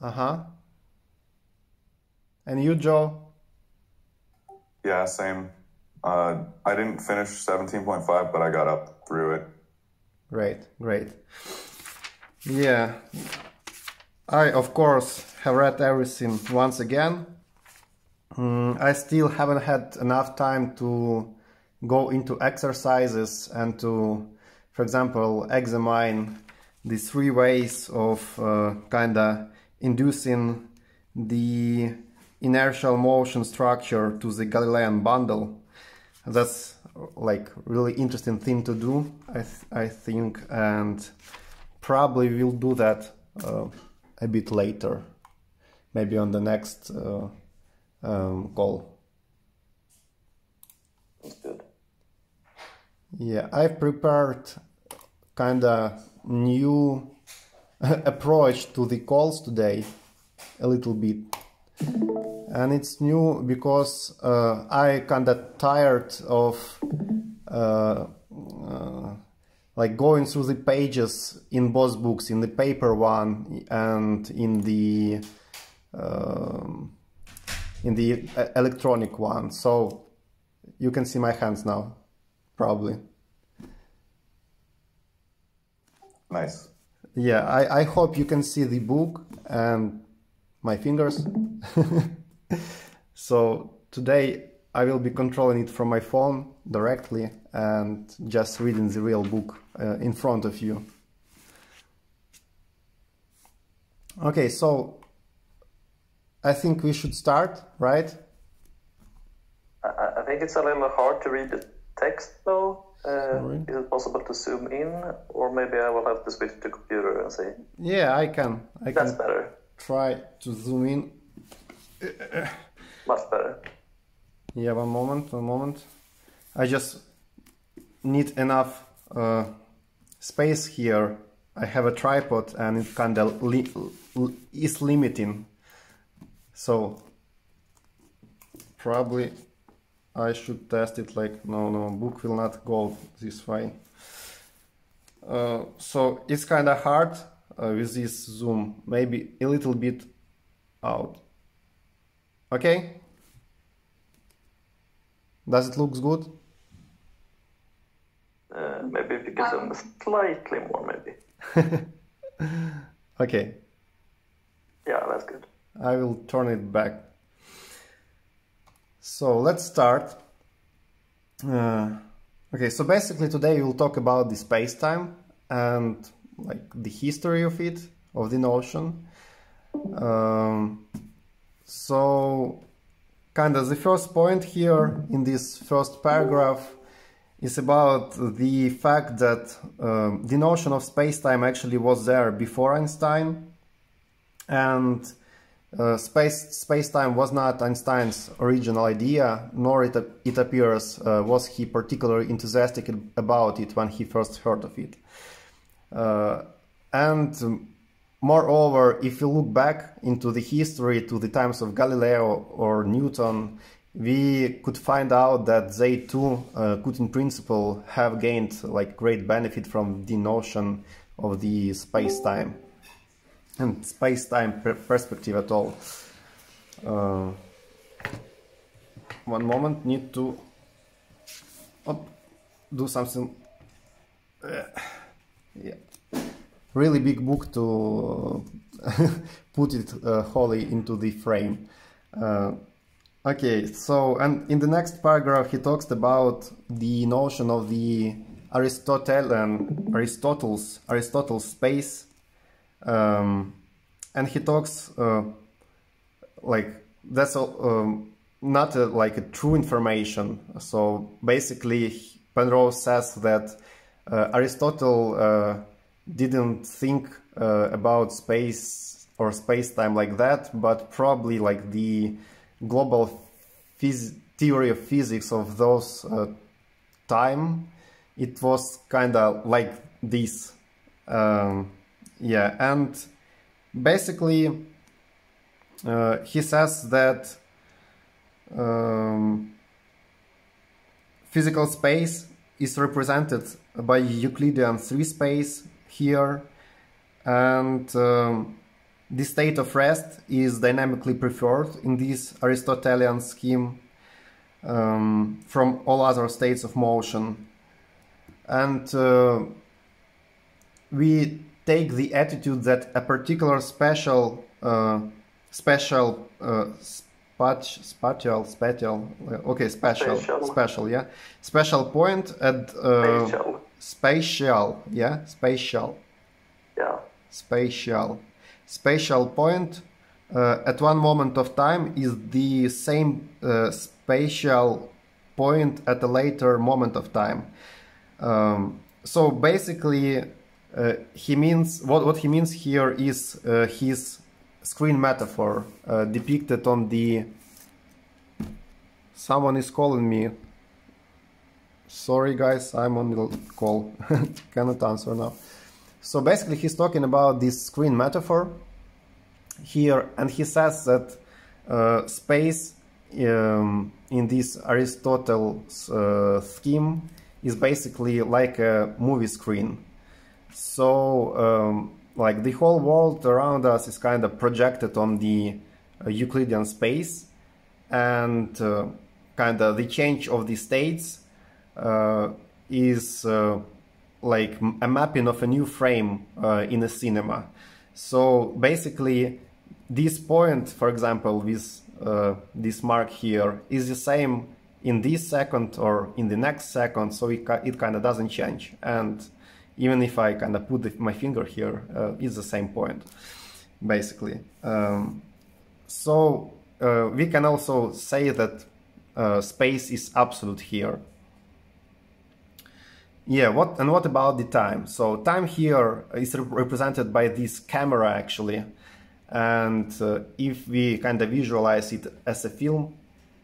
And you, Joe? Yeah, same. I didn't finish 17.5, but I got up through it. Great, great. Yeah. I, of course, have read everything once again. I still haven't had enough time to go into exercises and to, for example, examine the three ways of kinda inducing the inertial motion structure to the Galilean bundle. That's like really interesting thing to do, I think, and probably we'll do that a bit later, maybe on the next call. That's good. Yeah, I've prepared kinda new approach to the calls today, a little bit. And it's new because I kinda tired of like going through the pages in both books, in the paper one and in the electronic one. So you can see my hands now, probably. Nice. Yeah, I hope you can see the book and my fingers. So today I will be controlling it from my phone directly and just reading the real book in front of you. Okay, so I think we should start, right? I think it's a little hard to read the text though. Is it possible to zoom in, or maybe I will have to switch to computer and see? Yeah, I can. That's better. Try to zoom in. Much better. Yeah, one moment. I just need enough space here. I have a tripod and it kind of is limiting. So probably I should test it like, no, book will not go this way. So it's kind of hard with this zoom, maybe a little bit out. Okay? Does it look good? Maybe if you can zoom slightly more, maybe. Okay. Yeah, that's good. I will turn it back. So let's start. Okay, so basically today we'll talk about the space-time and like the history of it, of the notion. So kind of the first point here in this first paragraph is about the fact that the notion of space-time actually was there before Einstein, and space-time was not Einstein's original idea, nor it appears was he particularly enthusiastic about it when he first heard of it. And moreover, if you look back into the history to the times of Galileo or Newton, we could find out that they too could in principle have gained like great benefit from the notion of the space-time and space-time perspective at all. One moment, need to do something. Yeah, really big book to put it wholly into the frame. Okay, so and in the next paragraph he talks about the notion of the Aristotle's space. And he talks like that's not like a true information. So basically Penrose says that Aristotle didn't think about space or space-time like that, but probably like the global theory of physics of those time, it was kind of like this. Yeah, and basically he says that physical space is represented by Euclidean three space here, and The state of rest is dynamically preferred in this Aristotelian scheme from all other states of motion. And we take the attitude that a particular special special point at spatial point at one moment of time is the same spatial point at a later moment of time. So basically, he means what he means here is his screen metaphor depicted on the. Someone is calling me. Sorry, guys, I'm on the call. Cannot answer now. So basically, he's talking about this screen metaphor here, and he says that space in this Aristotle's scheme is basically like a movie screen. So like the whole world around us is kind of projected on the Euclidean space, and kind of the change of the states is like a mapping of a new frame in a cinema. So basically this point, for example, with this mark here, is the same in this second or in the next second, so it kind of doesn't change. And even if I kind of put my finger here, it's the same point, basically. So we can also say that space is absolute here. Yeah, what about the time? So time here is represented by this camera, actually. And if we kind of visualize it as a film,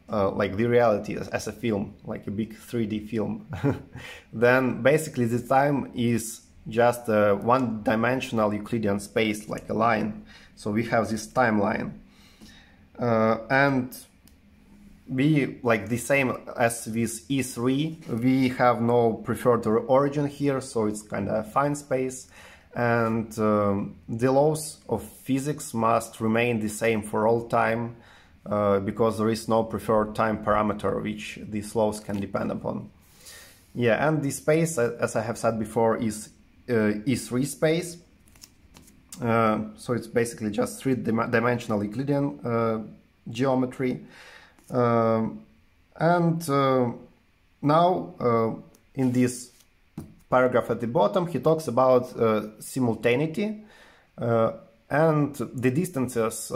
like the reality as a film, like a big 3D film, then basically the time is just a one-dimensional Euclidean space, like a line. So we have this timeline. And we, like the same as with E3, we have no preferred origin here, so it's kind of a fine space. And the laws of physics must remain the same for all time, because there is no preferred time parameter which these laws can depend upon. Yeah, and the space, as I have said before, is E3 space. So it's basically just three-dimensional Euclidean geometry. And now, in this paragraph at the bottom, he talks about simultaneity and the distances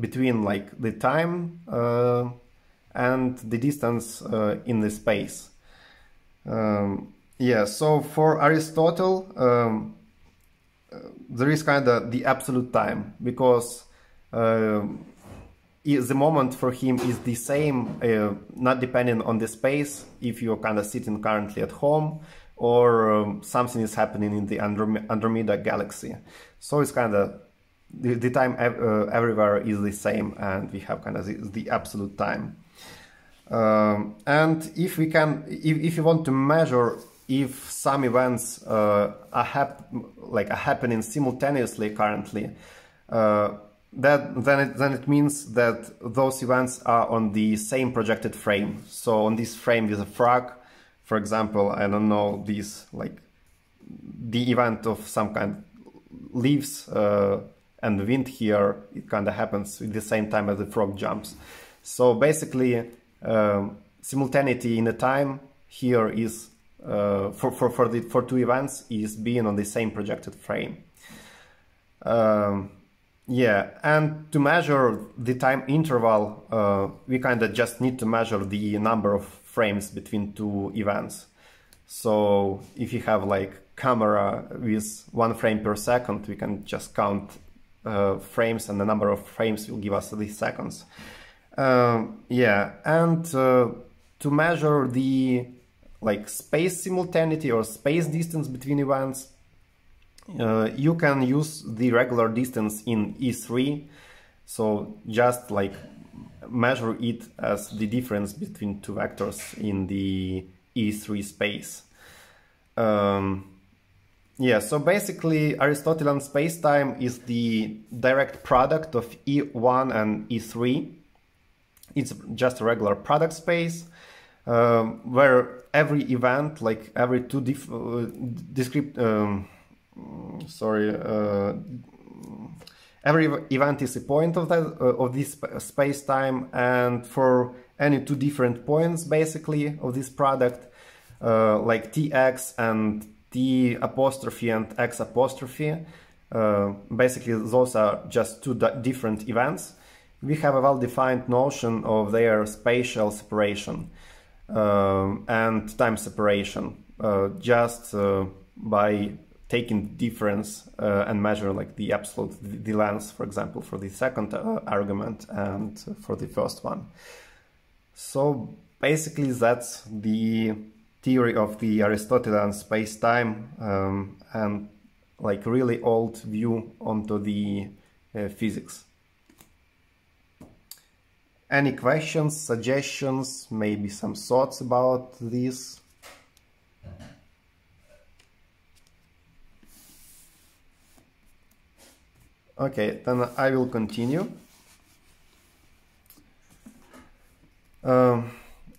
between like the time and the distance in the space. Yeah, so for Aristotle, there is kind of the absolute time, because the moment for him is the same, not depending on the space, if you're kind of sitting currently at home, or something is happening in the Andromeda galaxy. So it's kind of the time everywhere is the same, and we have kind of the absolute time. And if you want to measure if some events are happening simultaneously currently, then it means that those events are on the same projected frame. So on this frame with a frog, for example, I don't know, this like the event of some kind leaves and wind here, it kind of happens at the same time as the frog jumps. So basically, simultaneity in the time here is for two events is being on the same projected frame. Yeah, and to measure the time interval, we kind of just need to measure the number of frames between two events. So if you have like camera with 1 frame per second, we can just count frames, and the number of frames will give us the seconds. Yeah, and to measure the like space simultaneity or space distance between events, you can use the regular distance in E3. So just like measure it as the difference between two vectors in the E3 space. Yeah, so basically Aristotelian spacetime is the direct product of E1 and E3. It's just a regular product space where every event, like every two every event is a point of that of this space-time, and for any two different points basically of this product, like tx and t apostrophe and x apostrophe, basically those are just two different events. We have a well-defined notion of their spatial separation and time separation just by taking difference and measure like the absolute the length, for example, for the second argument and for the first one. So basically that's the theory of the Aristotelian space-time and like really old view onto the physics. Any questions, suggestions, maybe some thoughts about this? Okay, then I will continue.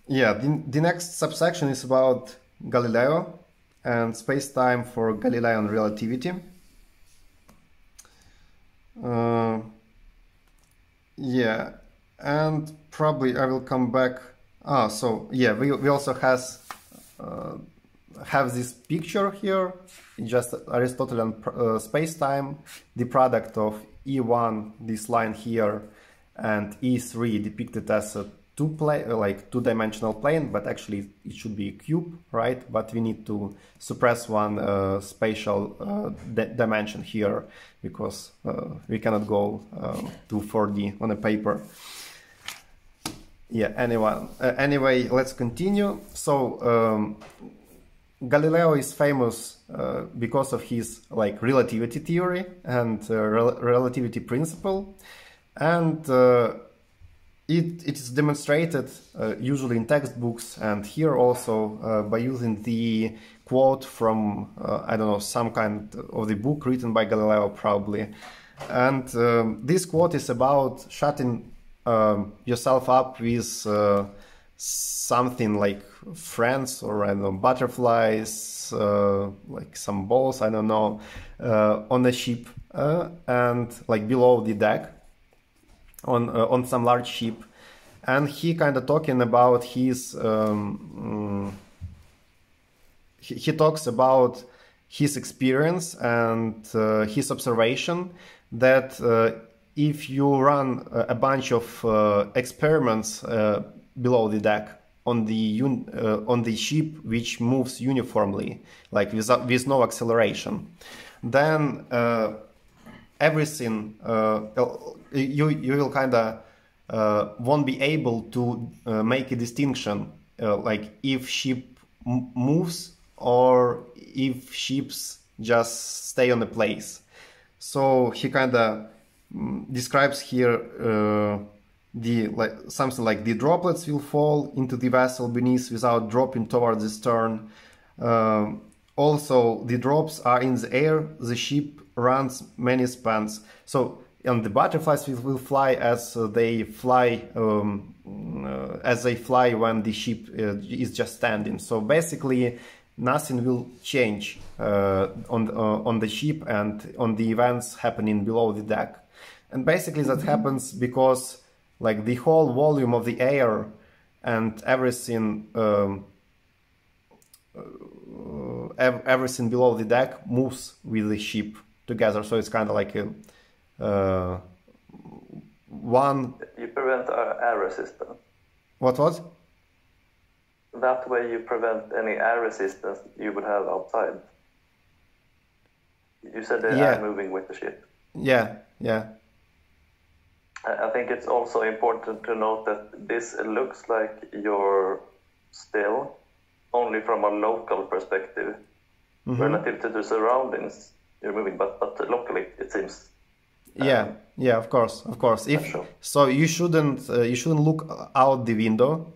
Yeah, the next subsection is about Galileo and space-time for Galilean relativity. Yeah, and probably I will come back. Ah, so yeah, we also have this picture here, just Aristotelian space-time, the product of E1, this line here, and E3 depicted as a two-dimensional plane, but actually it should be a cube, right? But we need to suppress one spatial dimension here, because we cannot go to 4D on a paper. Yeah, anyway, let's continue. So Galileo is famous because of his like relativity theory and relativity principle, and it is demonstrated usually in textbooks and here also by using the quote from I don't know, some kind of the book written by Galileo probably, and this quote is about shutting yourself up with something like friends or I don't know, butterflies, like some balls, I don't know, on a ship and like below the deck on some large ship, and he kind of talking about his he talks about his experience and his observation that if you run a bunch of experiments below the deck on the ship which moves uniformly, like with no acceleration, then everything you will kind of won't be able to make a distinction like if ship moves or if ships just stay on the place. So he kind of describes here something like the droplets will fall into the vessel beneath without dropping towards the stern. Also, the drops are in the air, the ship runs many spans. So, and the butterflies will fly as they fly when the ship is just standing. So basically, nothing will change on the ship and on the events happening below the deck. And basically, that happens because like the whole volume of the air and everything everything below the deck moves with the ship together, so it's kind of like a one. You prevent an air resistance. What? That way you prevent any air resistance you would have outside. You said they are moving with the ship. Yeah, yeah. I think it's also important to note that this looks like you're still only from a local perspective. Mm-hmm. Relative to the surroundings, you're moving, but locally it seems. Yeah, of course. If so, you shouldn't look out the window.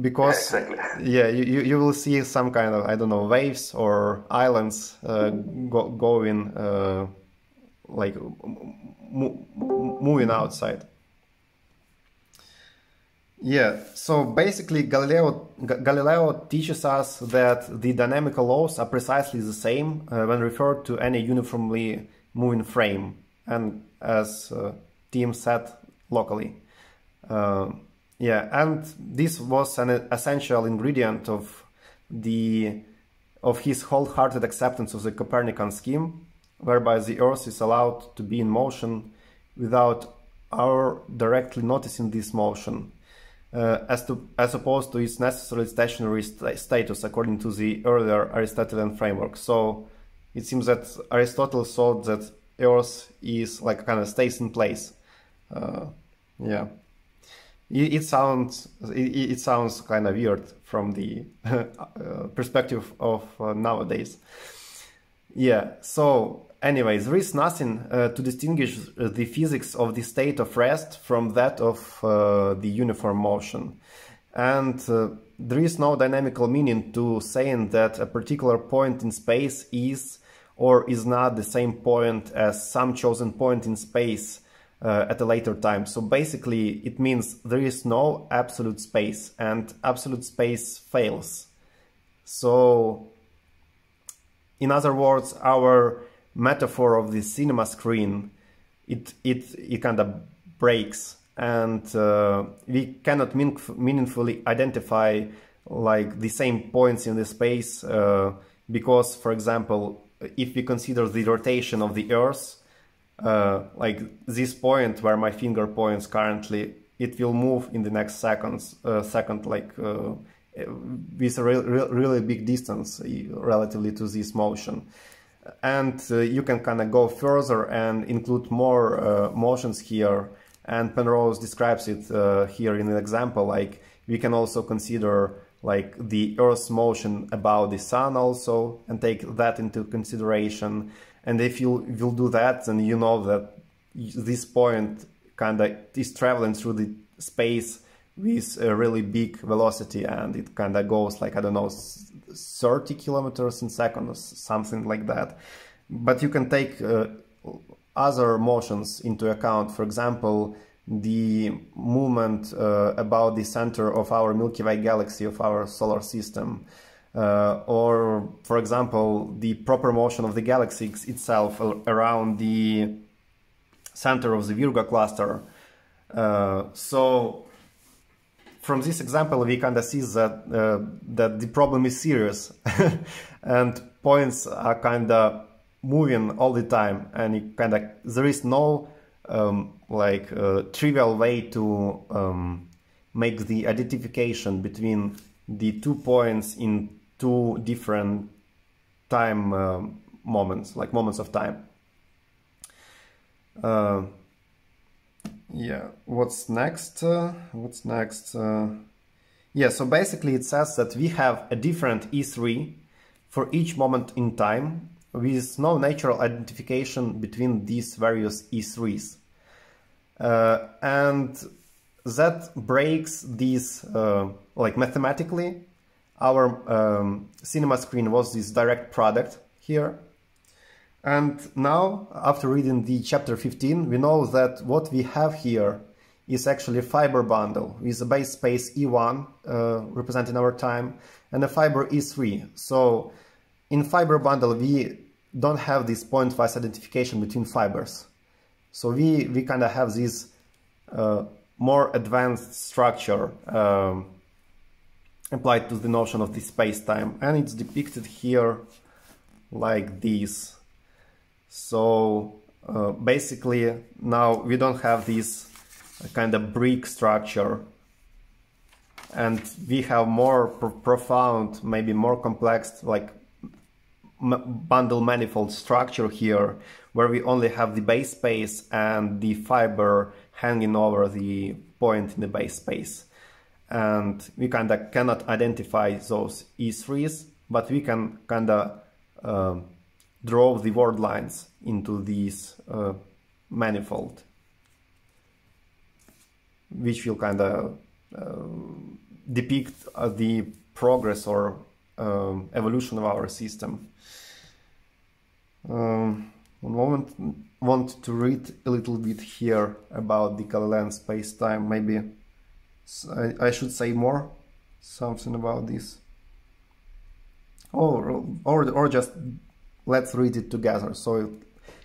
because you will see some kind of, I don't know, waves or islands going like moving outside. Yeah, so basically Galileo teaches us that the dynamical laws are precisely the same when referred to any uniformly moving frame, and as Tim said, locally. Yeah, and this was an essential ingredient of his wholehearted acceptance of the Copernican scheme, whereby the Earth is allowed to be in motion without our directly noticing this motion, as opposed to its necessarily stationary status according to the earlier Aristotelian framework. So it seems that Aristotle thought that Earth is like kind of stays in place. Yeah. It sounds kind of weird from the perspective of nowadays. Yeah, so anyway, there is nothing to distinguish the physics of the state of rest from that of the uniform motion. And there is no dynamical meaning to saying that a particular point in space is or is not the same point as some chosen point in space at a later time. So basically it means there is no absolute space, and absolute space fails. So in other words, our metaphor of the cinema screen, it kind of breaks, and we cannot meaningfully identify like the same points in the space because, for example, if we consider the rotation of the Earth, like this point where my finger points currently, it will move in the next second, like with a really big distance relatively to this motion. And you can kind of go further and include more motions here. And Penrose describes it here in an example, like we can also consider like the Earth's motion about the Sun also, and take that into consideration. And if you will do that, then you know that this point kind of is traveling through the space with a really big velocity, and it kind of goes like, I don't know, 30 kilometers in second or something like that. But you can take other motions into account, for example, the movement about the center of our Milky Way galaxy, of our solar system. Or, for example, the proper motion of the galaxy itself around the center of the Virgo cluster. So, from this example, we kind of see that the problem is serious, and points are kind of moving all the time, and it kind of there is no like trivial way to make the identification between the 2 points in 2 different time moments, like moments of time. Yeah, what's next? Yeah, so basically it says that we have a different E3 for each moment in time, with no natural identification between these various E3s. And that breaks these, like mathematically, our cinema screen was this direct product here. And now, after reading the chapter 15, we know that what we have here is actually a fiber bundle with a base space E1 representing our time, and a fiber E3. So in fiber bundle, we don't have this point-wise identification between fibers. So we kind of have this more advanced structure applied to the notion of the space-time, and it's depicted here like this. So basically now we don't have this kind of brick structure, and we have more profound, maybe more complex, like bundle manifold structure here, where we only have the base space and the fiber hanging over the point in the base space. And we kind of cannot identify those E3s, but we can kind of draw the word lines into this manifold, which will kind of depict the progress or evolution of our system. One moment, I want to read a little bit here about the Galilean space-time. Maybe I should say more something about this, or just let's read it together. So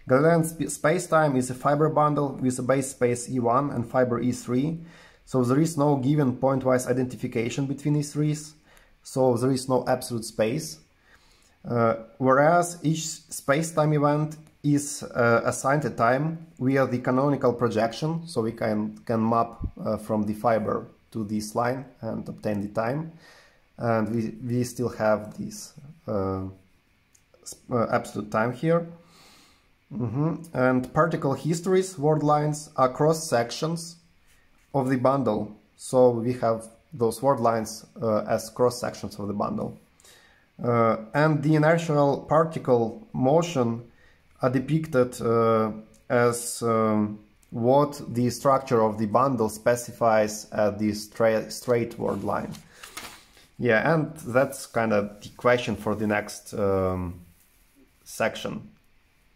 Galilean space-time is a fiber bundle with a base space E1 and fiber E3. So there is no given point-wise identification between E3s. So there is no absolute space. Whereas each space-time event is assigned a time via the canonical projection. So we can map from the fiber to this line and obtain the time. And we still have this absolute time here. And particle histories, word lines, are cross-sections of the bundle. So we have those word lines as cross-sections of the bundle. And the inertial particle motion are depicted as what the structure of the bundle specifies at this straight word line. Yeah, and that's kind of the question for the next section.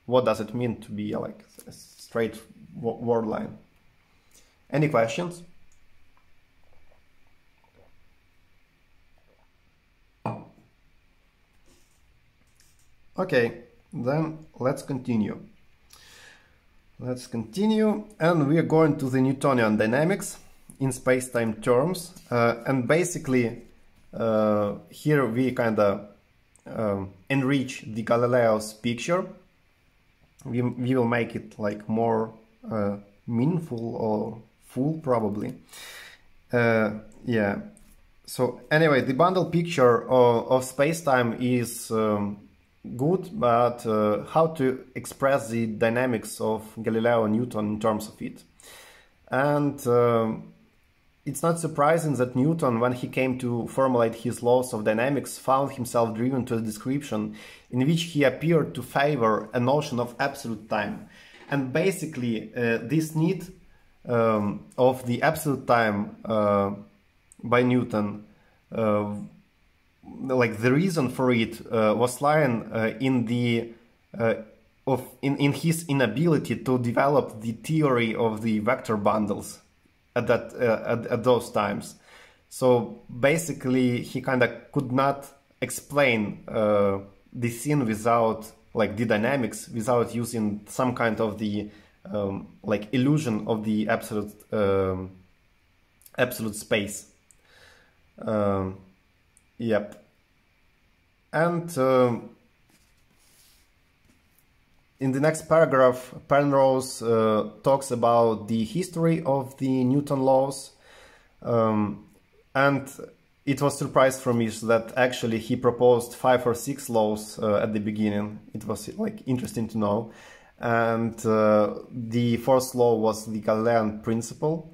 What does it mean to be like a straight word line? Any questions? Okay, then let's continue. Let's continue, and we are going to the Newtonian dynamics in space-time terms. And basically, here we kind of enrich the Galileo's picture. We will make it like more meaningful or full, probably. Yeah. So anyway, the bundle picture of space-time is good, but how to express the dynamics of Galileo and Newton in terms of it. And it's not surprising that Newton, when he came to formulate his laws of dynamics, found himself driven to a description in which he appeared to favor a notion of absolute time. And basically, this need of the absolute time by Newton, like the reason for it was lying in his inability to develop the theory of the vector bundles at those times. So basically, he kind of could not explain the scene without like the dynamics, without using some kind of the like illusion of the absolute absolute space. Yep. And in the next paragraph, Penrose talks about the history of the Newton laws. And it was a surprise for me that actually he proposed 5 or 6 laws at the beginning. It was like interesting to know. And the first law was the Galilean principle.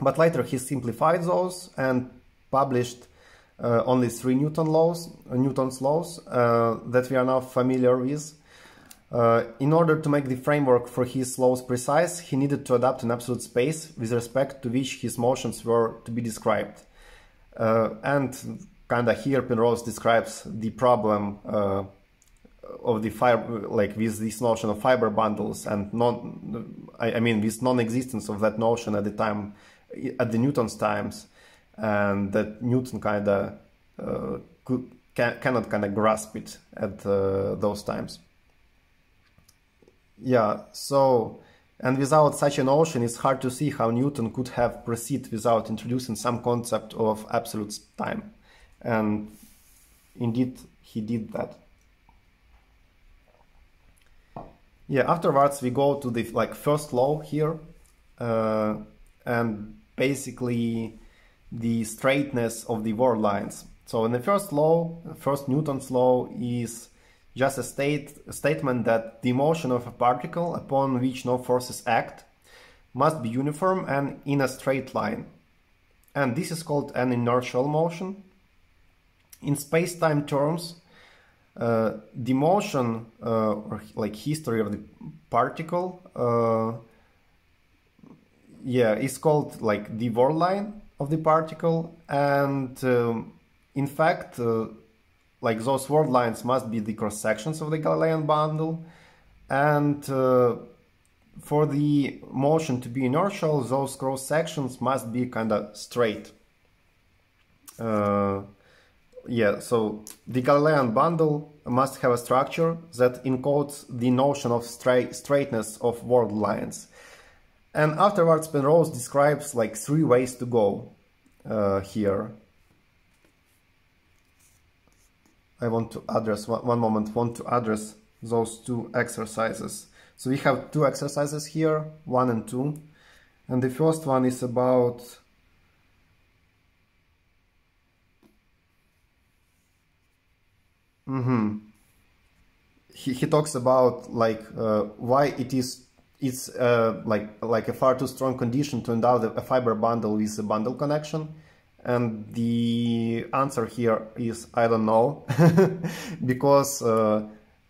But later he simplified those and published only 3 Newton's laws that we are now familiar with. In order to make the framework for his laws precise, he needed to adapt an absolute space with respect to which his motions were to be described. And kind of here Penrose describes the problem of the fiber, like with this notion of fiber bundles, and I mean with non-existence of that notion at the time, at the Newton's times. And that Newton kind of cannot kind of grasp it at those times. Yeah, so, and without such a notion, it's hard to see how Newton could have proceeded without introducing some concept of absolute time. And indeed, he did that. Yeah, afterwards we go to the like first law here, and basically the straightness of the word lines. So in the first law, first Newton's law is just a statement that the motion of a particle upon which no forces act must be uniform and in a straight line. And this is called an inertial motion. In space-time terms, the motion or like history of the particle, yeah, is called like the word line of the particle, and in fact like those word lines must be the cross sections of the Galilean bundle, and for the motion to be inertial, those cross sections must be kind of straight. Yeah, so the Galilean bundle must have a structure that encodes the notion of straightness of word lines. And afterwards Penrose describes like three ways to go here. I want to address, want to address those two exercises. So we have two exercises here, 1 and 2. And the first one is about He talks about like why it's a far too strong condition to endow a fiber bundle with a bundle connection, and the answer here is I don't know, because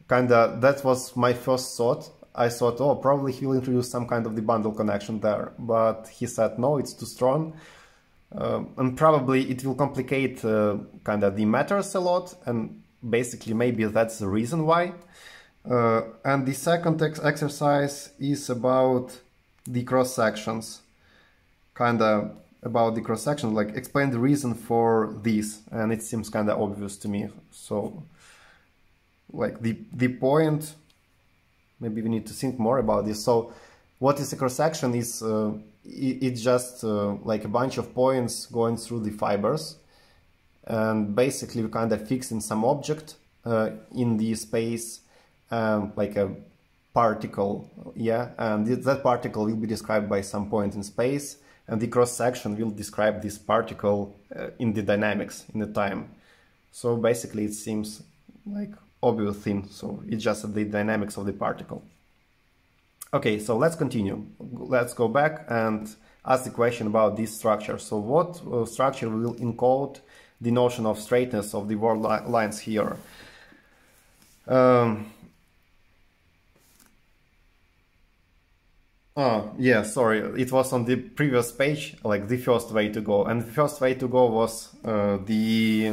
kinda that was my first thought. I thought, oh, probably he will introduce some kind of the bundle connection there, but he said no, it's too strong. And probably it will complicate kind of the matters a lot, and basically maybe that's the reason why. And the second exercise is about the cross sections, kind of about the cross sections, like explain the reason for this, and it seems kind of obvious to me. So like the point, maybe we need to think more about this. So what is a cross section is it's just like a bunch of points going through the fibers, and basically we kind of fix in some object in the space, like a particle, yeah, and that particle will be described by some point in space, and the cross section will describe this particle in the dynamics, in the time. So basically it seems like obvious thing, so it's just the dynamics of the particle. Okay, so let's continue. Let's go back and ask the question about this structure. So what structure will encode the notion of straightness of the word lines here? Oh, yeah, sorry, it was on the previous page, like the first way to go. And the first way to go was the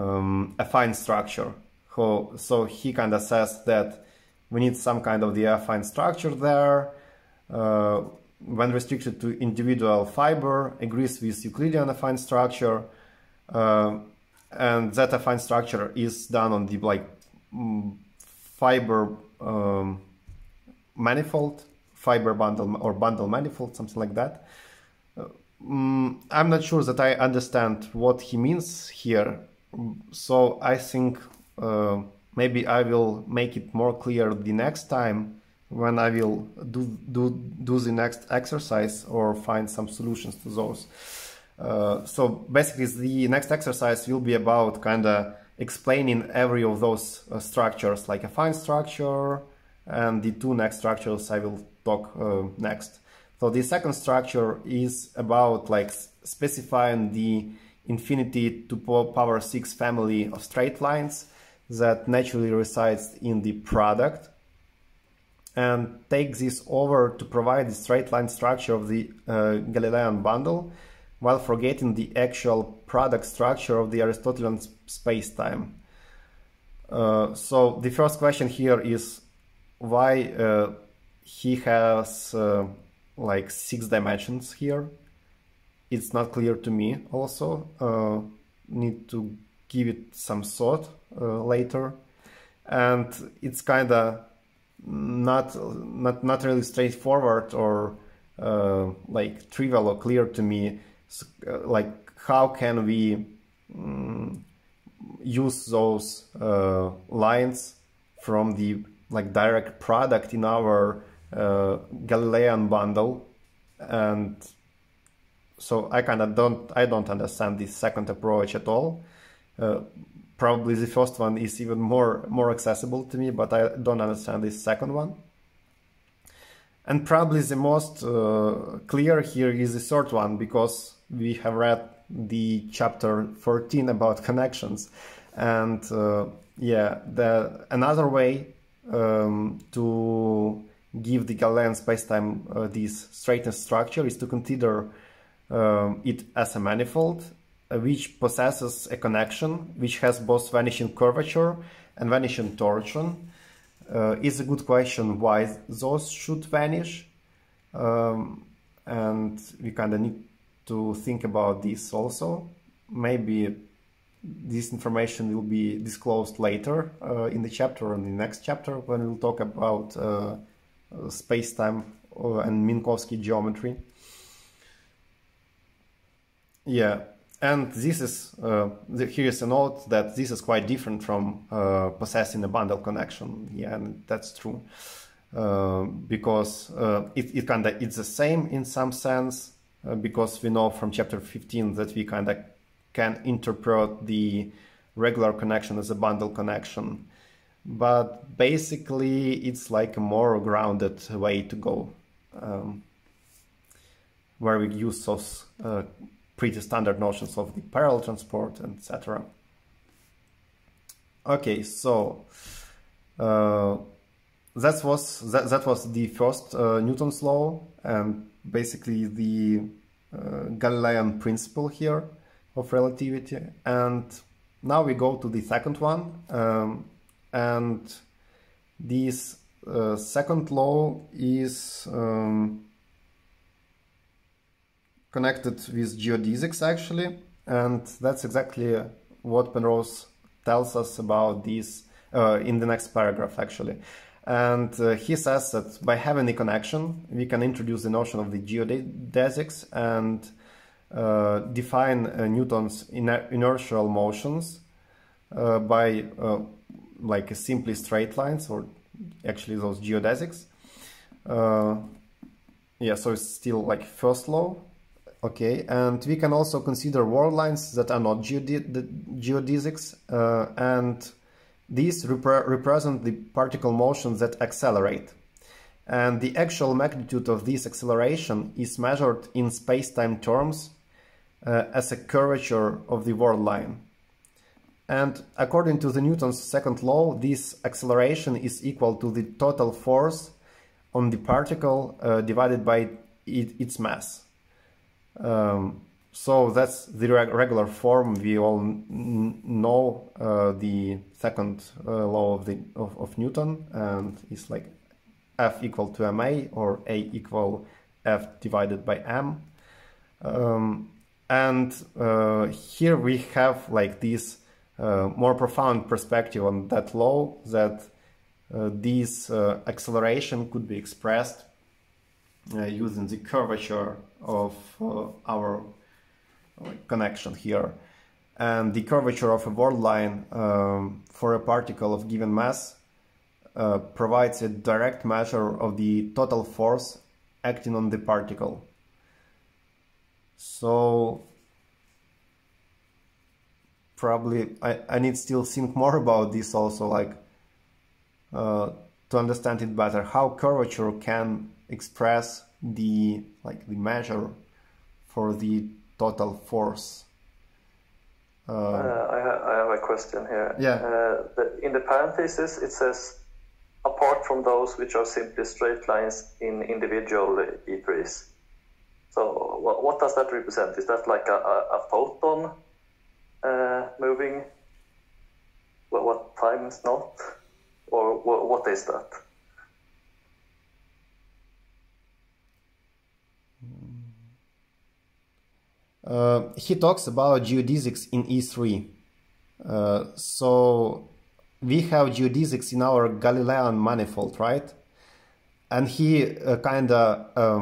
affine structure. So he kind of says that we need some kind of the affine structure there. When restricted to individual fiber, agrees with Euclidean affine structure, and that affine structure is done on the like fiber manifold, fiber bundle or bundle manifold, something like that. I'm not sure that I understand what he means here, so I think maybe I will make it more clear the next time when I will do the next exercise or find some solutions to those. So basically the next exercise will be about kind of explaining every of those structures, like affine structure and the two next structures I will talk next. So the second structure is about like specifying the infinity to power 6 family of straight lines that naturally resides in the product, and take this over to provide the straight line structure of the Galilean bundle, while forgetting the actual product structure of the Aristotelian space-time. So the first question here is why he has like 6 dimensions here. It's not clear to me also, need to give it some thought later, and it's kind of not really straightforward or like trivial or clear to me. So, like how can we use those lines from the like direct product in our Galilean bundle? And so I kind of don't understand this second approach at all. Probably the first one is even more accessible to me, but I don't understand this second one. And probably the most clear here is the third one, because we have read the chapter 14 about connections, and yeah, another way to give the Galilean spacetime this straightness structure is to consider it as a manifold which possesses a connection which has both vanishing curvature and vanishing torsion. It's a good question why those should vanish, and we kind of need to think about this also. Maybe this information will be disclosed later in the chapter, and the next chapter, when we'll talk about space-time and Minkowski geometry. Yeah, and this is here is a note that this is quite different from possessing a bundle connection. Yeah, and that's true, because it's the same in some sense, because we know from chapter 15 that we kind of can interpret the regular connection as a bundle connection, but basically it's like a more grounded way to go, where we use those pretty standard notions of the parallel transport, etc. Okay, so that was the first Newton's law, and basically the Galilean principle here of relativity. And now we go to the second one, and this second law is connected with geodesics actually, and that's exactly what Penrose tells us about this in the next paragraph actually. And he says that by having a connection, we can introduce the notion of the geodesics and define Newton's inertial motions by like simply straight lines, or actually those geodesics. Yeah, so it's still like first law. Okay, and we can also consider world lines that are not geodesics, and these represent the particle motions that accelerate. And the actual magnitude of this acceleration is measured in space-time terms as a curvature of the world line. And according to Newton's second law, this acceleration is equal to the total force on the particle divided by its mass. So that's the regular form. We all know the second law of Newton, and it's like F equal to ma, or A equal F divided by m. And here we have like this more profound perspective on that law, that this acceleration could be expressed using the curvature of our connection here. And the curvature of a world line for a particle of given mass provides a direct measure of the total force acting on the particle. So probably I need still think more about this also, like to understand it better, how curvature can express the like the measure for the total force. I have a question here. Yeah. In the parentheses it says, apart from those which are simply straight lines in individual e3s. So what does that represent? Is that like a photon moving? What time is not? Or what is that? He talks about geodesics in E3. So we have geodesics in our Galilean manifold, right? And he kind of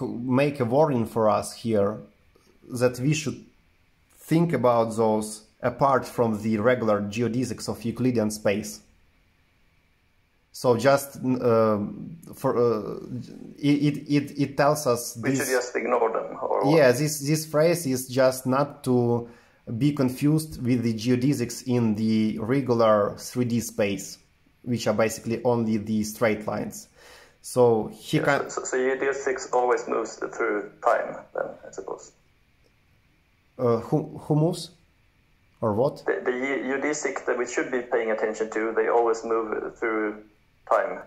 make a warning for us here that we should think about those apart from the regular geodesics of Euclidean space. So just it tells us this, we should just ignore them. Or yeah, this phrase is just not to be confused with the geodesics in the regular 3D space, which are basically only the straight lines. So he can. So geodesics always moves through time, then I suppose. Who moves? Or what? The geodesics that we should be paying attention to, they always move through time.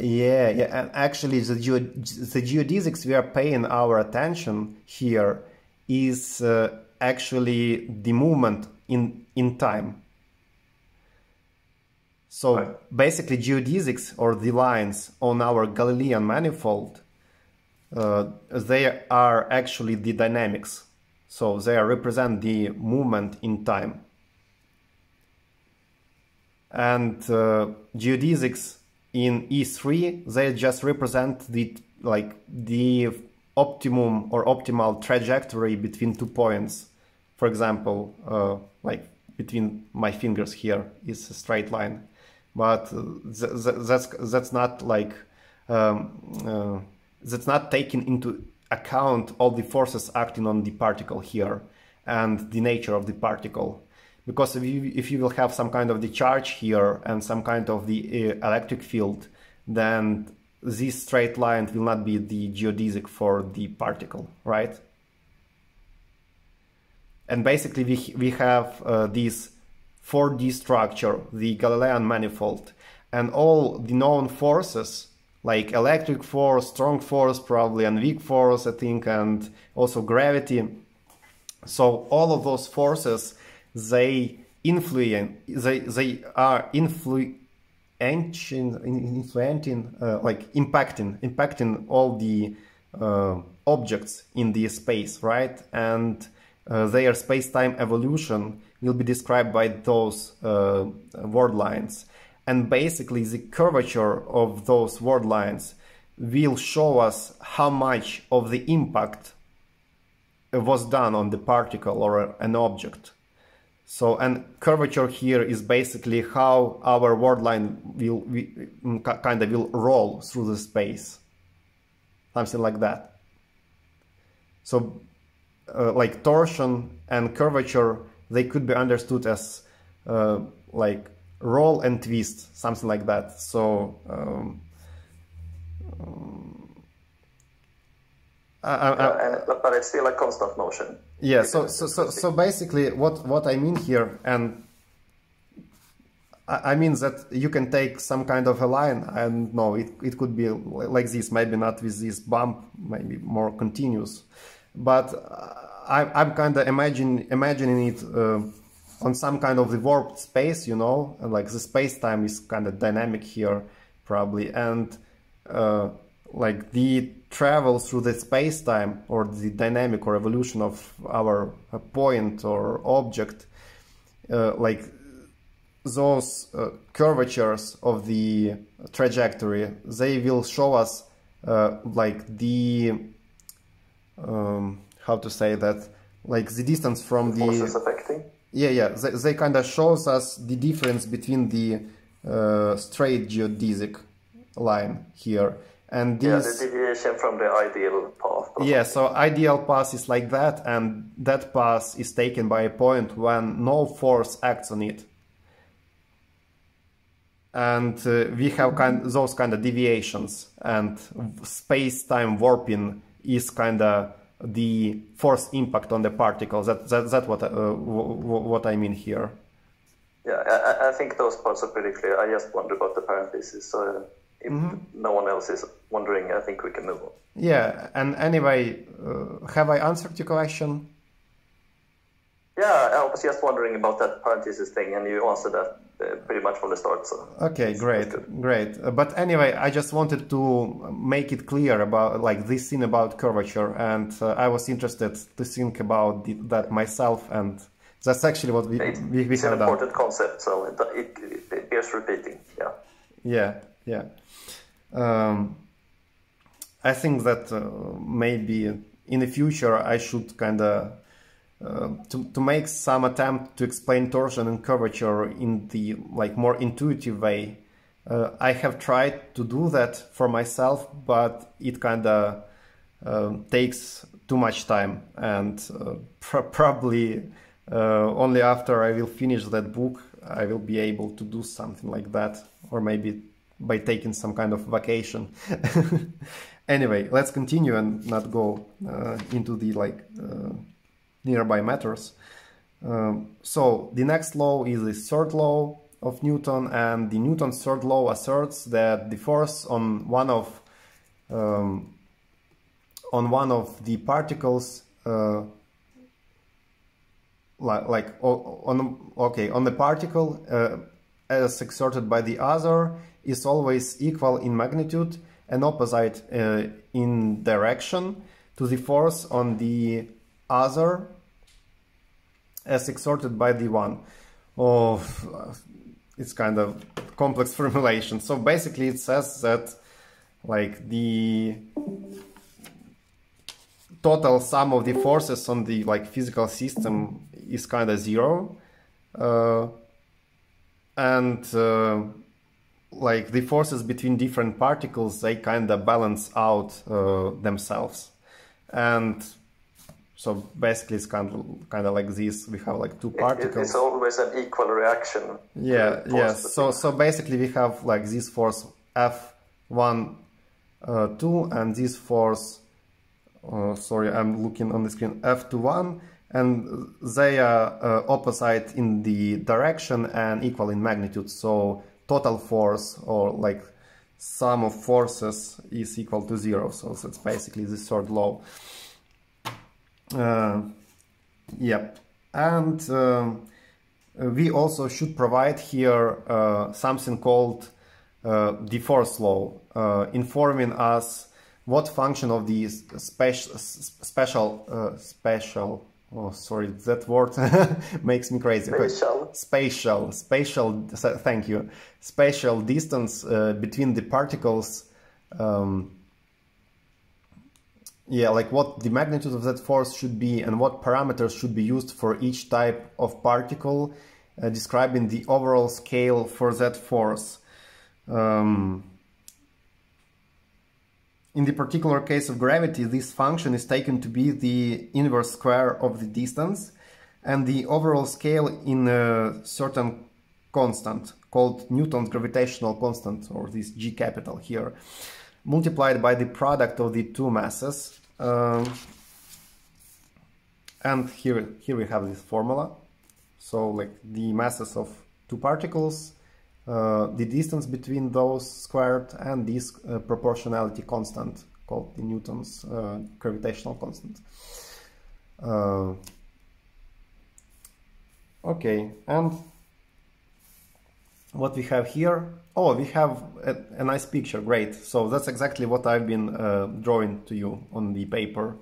Yeah. And actually, the geodesics we are paying our attention here is actually the movement in time. So basically, geodesics, or the lines on our Galilean manifold, they are actually the dynamics. So they represent the movement in time. And geodesics in E3, they just represent the optimum or optimal trajectory between 2 points. For example, like between my fingers here is a straight line, but that's not like that's not taken into account all the forces acting on the particle here and the nature of the particle. Because if you will have some kind of the charge here and some kind of the electric field, then this straight line will not be the geodesic for the particle, right? And basically we have this 4D structure, the Galilean manifold, and all the known forces like electric force, strong force probably, and weak force, I think, and also gravity. So all of those forces, they are impacting all the objects in the space, right? And their space-time evolution will be described by those word lines. And basically the curvature of those word lines will show us how much of the impact was done on the particle or an object. So, and curvature here is basically how our word line will roll through the space, something like that. So, like torsion and curvature, they could be understood as like roll and twist, something like that. So, but it's still a constant motion. Yeah. So basically, what I mean here, and I mean that you can take some kind of a line, and no, it could be like this, maybe not with this bump, maybe more continuous. But I'm kind of imagining it on some kind of the warped space, you know, like the space-time is kind of dynamic here, probably, and like the travel through the space-time or the dynamic or evolution of our point or object, like those curvatures of the trajectory, they will show us like the how to say that, like the distance from the forces affecting. Yeah, they kind of shows us the difference between the straight geodesic line here and this. Yeah, the deviation from the ideal path. Yeah, so ideal path is like that, and that path is taken by a point when no force acts on it. And we have those kind of deviations, and space-time warping is kind of the force impact on the particle. That's what I mean here. Yeah, I think those parts are pretty clear. I just wonder about the parentheses. So if no one else is wondering, I think we can move on. Yeah, and anyway, have I answered your question? Yeah, I was just wondering about that parentheses thing, and you answered that pretty much from the start. So okay, great. But anyway, I just wanted to make it clear about like this thing about curvature, and I was interested to think about that myself, and that's actually what we have done. It's an important concept, so it bears repeating. Yeah. I think that maybe in the future I should kind of. To make some attempt to explain torsion and curvature in the more intuitive way. I have tried to do that for myself, but it kind of takes too much time, and probably only after I will finish that book I will be able to do something like that, or maybe by taking some kind of vacation. Anyway, let's continue and not go into the nearby matters. So the next law is the third law, of Newton, and the Newton's third law asserts that the force on one of the particles on the particle as exerted by the other is always equal in magnitude and opposite in direction to the force on the other as exerted by the one. Oh, it's kind of complex formulation. So basically it says that like the total sum of the forces on the like physical system is kind of zero, and like the forces between different particles, they kind of balance out themselves. And so basically it's kind of like this. We have like two particles. It's always an equal reaction. Yeah, yes. So basically we have like this force F1, 2, and this force, sorry, I'm looking on the screen, F2, 1, and they are opposite in the direction and equal in magnitude. So total force, or like sum of forces, is equal to zero. So that's basically the third law. Yep, and we also should provide here something called the fourth law, informing us what function of the special. Oh, sorry, that word makes me crazy. Spatial. Thank you. Spatial distance between the particles. Yeah, like what the magnitude of that force should be and what parameters should be used for each type of particle, describing the overall scale for that force. In the particular case of gravity, this function is taken to be the inverse square of the distance and the overall scale in a certain constant called Newton's gravitational constant, or this G capital here, multiplied by the product of the two masses. And here we have this formula. So like the masses of two particles, the distance between those squared, and this proportionality constant called the Newton's gravitational constant. Okay, and what we have here, oh, we have a nice picture, great. So that's exactly what I've been drawing to you on the paper.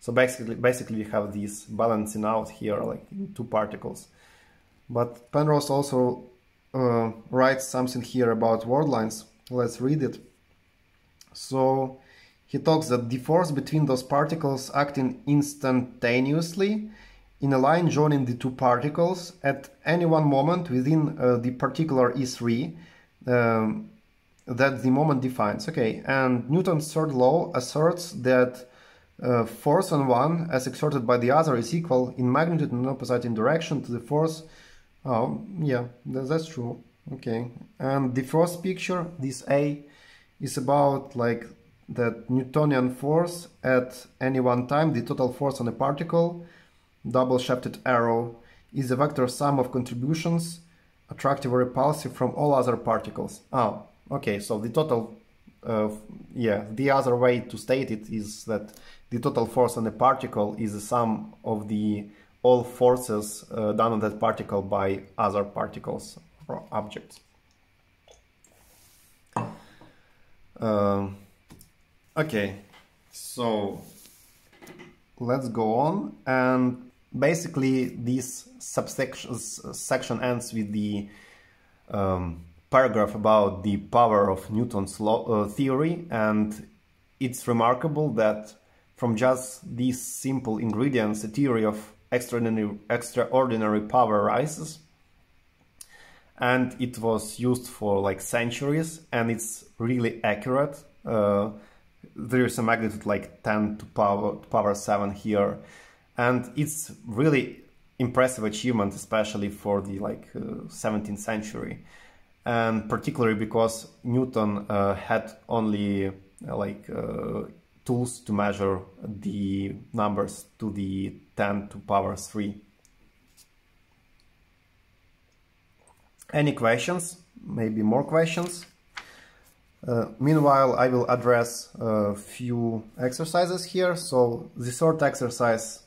So basically we have this balancing out here, like two particles. But Penrose also writes something here about word lines. Let's read it. So he talks that the force between those particles acting instantaneously in a line joining the two particles at any one moment within the particular E3 that the moment defines. Okay, and Newton's third law asserts that force on one as exerted by the other is equal in magnitude and opposite in direction to the force. Oh, yeah, that's true. Okay, and the first picture, this A, is about like that Newtonian force at any one time. The total force on a particle, double-shafted arrow, is a vector sum of contributions, attractive or repulsive, from all other particles. Oh, okay, so the total, yeah, the other way to state it is that the total force on a particle is the sum of the all forces done on that particle by other particles or objects. Okay, so let's go on, and basically this section ends with the paragraph about the power of Newton's theory, and it's remarkable that from just these simple ingredients, a theory of extraordinary power rises, and it was used for like centuries, and it's really accurate. There is a magnitude like 10 to power 7 here, and it's really impressive achievement, especially for the like 17th century, and particularly because Newton had only tools to measure the numbers to the 10 to power 3. Any questions? Maybe more questions? Meanwhile, I will address a few exercises here. So the third exercise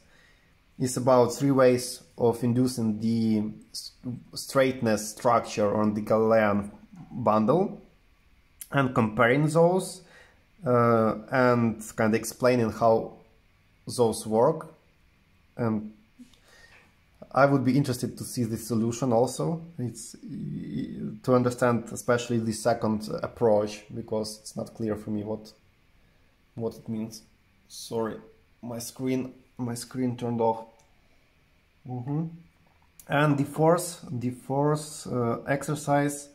is about three ways of inducing the straightness structure on the Galilean bundle and comparing those and kind of explaining how those work. And I would be interested to see the solution also. It's to understand especially the second approach, because it's not clear for me what it means. Sorry, my screen turned off. And the fourth exercise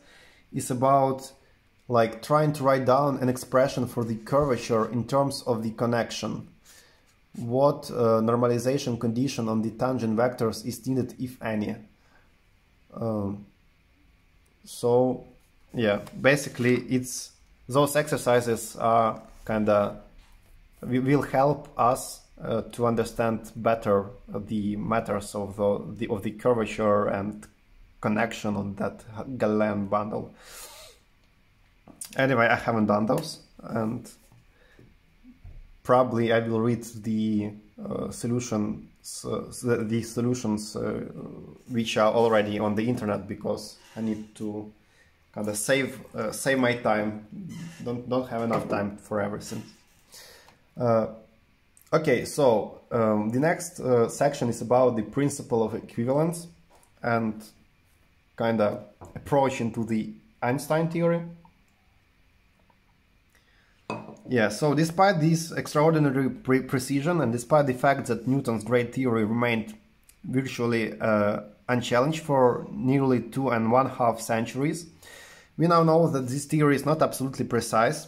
is about like trying to write down an expression for the curvature in terms of the connection. What normalization condition on the tangent vectors is needed, if any? So yeah, basically it's those exercises are kind of will help us to understand better the matters of the curvature and connection on that Galilean bundle. Anyway, I haven't done those, and probably I will read the solutions which are already on the internet, because I need to kind of save my time. Don't have enough time for everything. Okay, so the next section is about the principle of equivalence and kind of approach into the Einstein theory. Yeah, so despite this extraordinary precision and despite the fact that Newton's great theory remained virtually unchallenged for nearly 2½ centuries, we now know that this theory is not absolutely precise.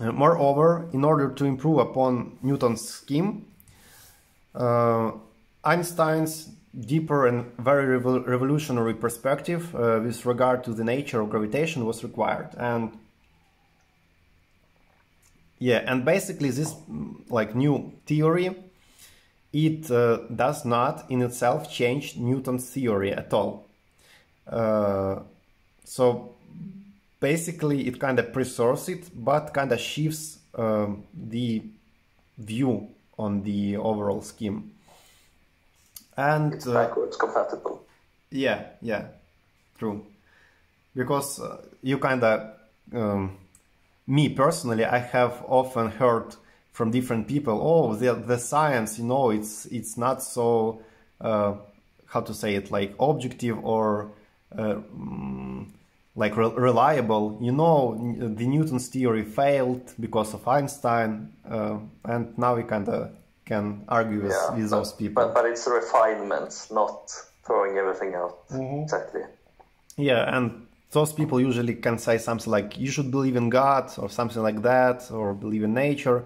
Moreover, in order to improve upon Newton's scheme, Einstein's deeper and very revolutionary perspective with regard to the nature of gravitation was required. And yeah, and basically this like new theory, it does not in itself change Newton's theory at all. So basically it kind of preserves it, but kind of shifts the view on the overall scheme. And it's backwards compatible. Yeah, yeah, true. Because you kind of... me personally, I have often heard from different people, oh, the science, you know, it's not so, how to say it, like objective or like reliable. You know, the Newton's theory failed because of Einstein, and now we kind of can argue with those people. But it's refinements, not throwing everything out. Exactly. Yeah, and those people usually can say something like, you should believe in God or something like that, or believe in nature.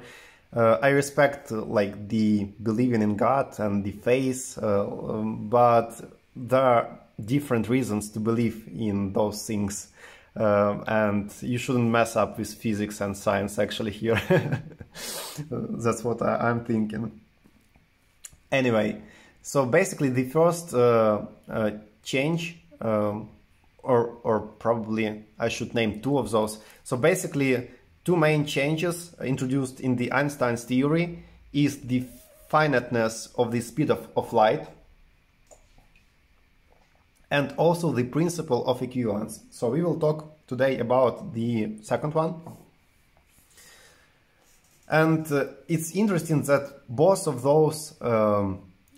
I respect like the believing in God and the faith, but there are different reasons to believe in those things. And you shouldn't mess up with physics and science actually here. That's what I'm thinking. Anyway, so basically the first change, or probably I should name two of those. So basically two main changes introduced in the Einstein's theory is the finiteness of the speed of light and also the principle of equivalence. So we will talk today about the second one. And it's interesting that both of those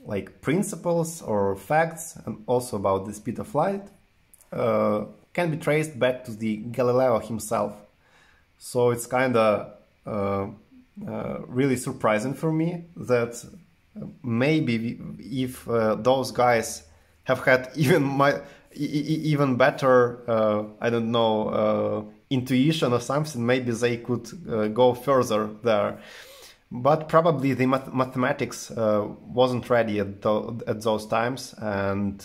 like principles or facts, and also about the speed of light, can be traced back to the Galileo himself. So it's kind of really surprising for me that maybe if those guys have had even better, I don't know, intuition or something, maybe they could go further there. But probably the mathematics wasn't ready at those times, and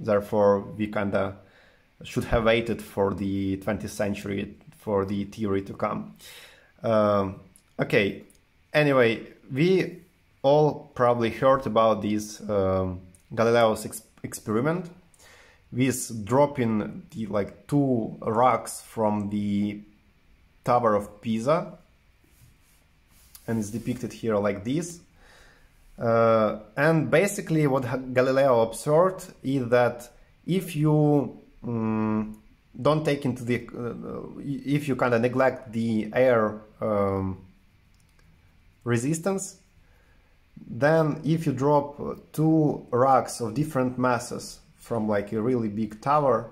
therefore, we kind of should have waited for the 20th century for the theory to come. Okay, anyway, we all probably heard about this Galileo's experiment, with dropping the, like, 2 rocks from the Tower of Pisa, and it's depicted here like this. And basically what Galileo observed is that if you don't take into the if you kind of neglect the air resistance, then if you drop 2 rocks of different masses from like a really big tower,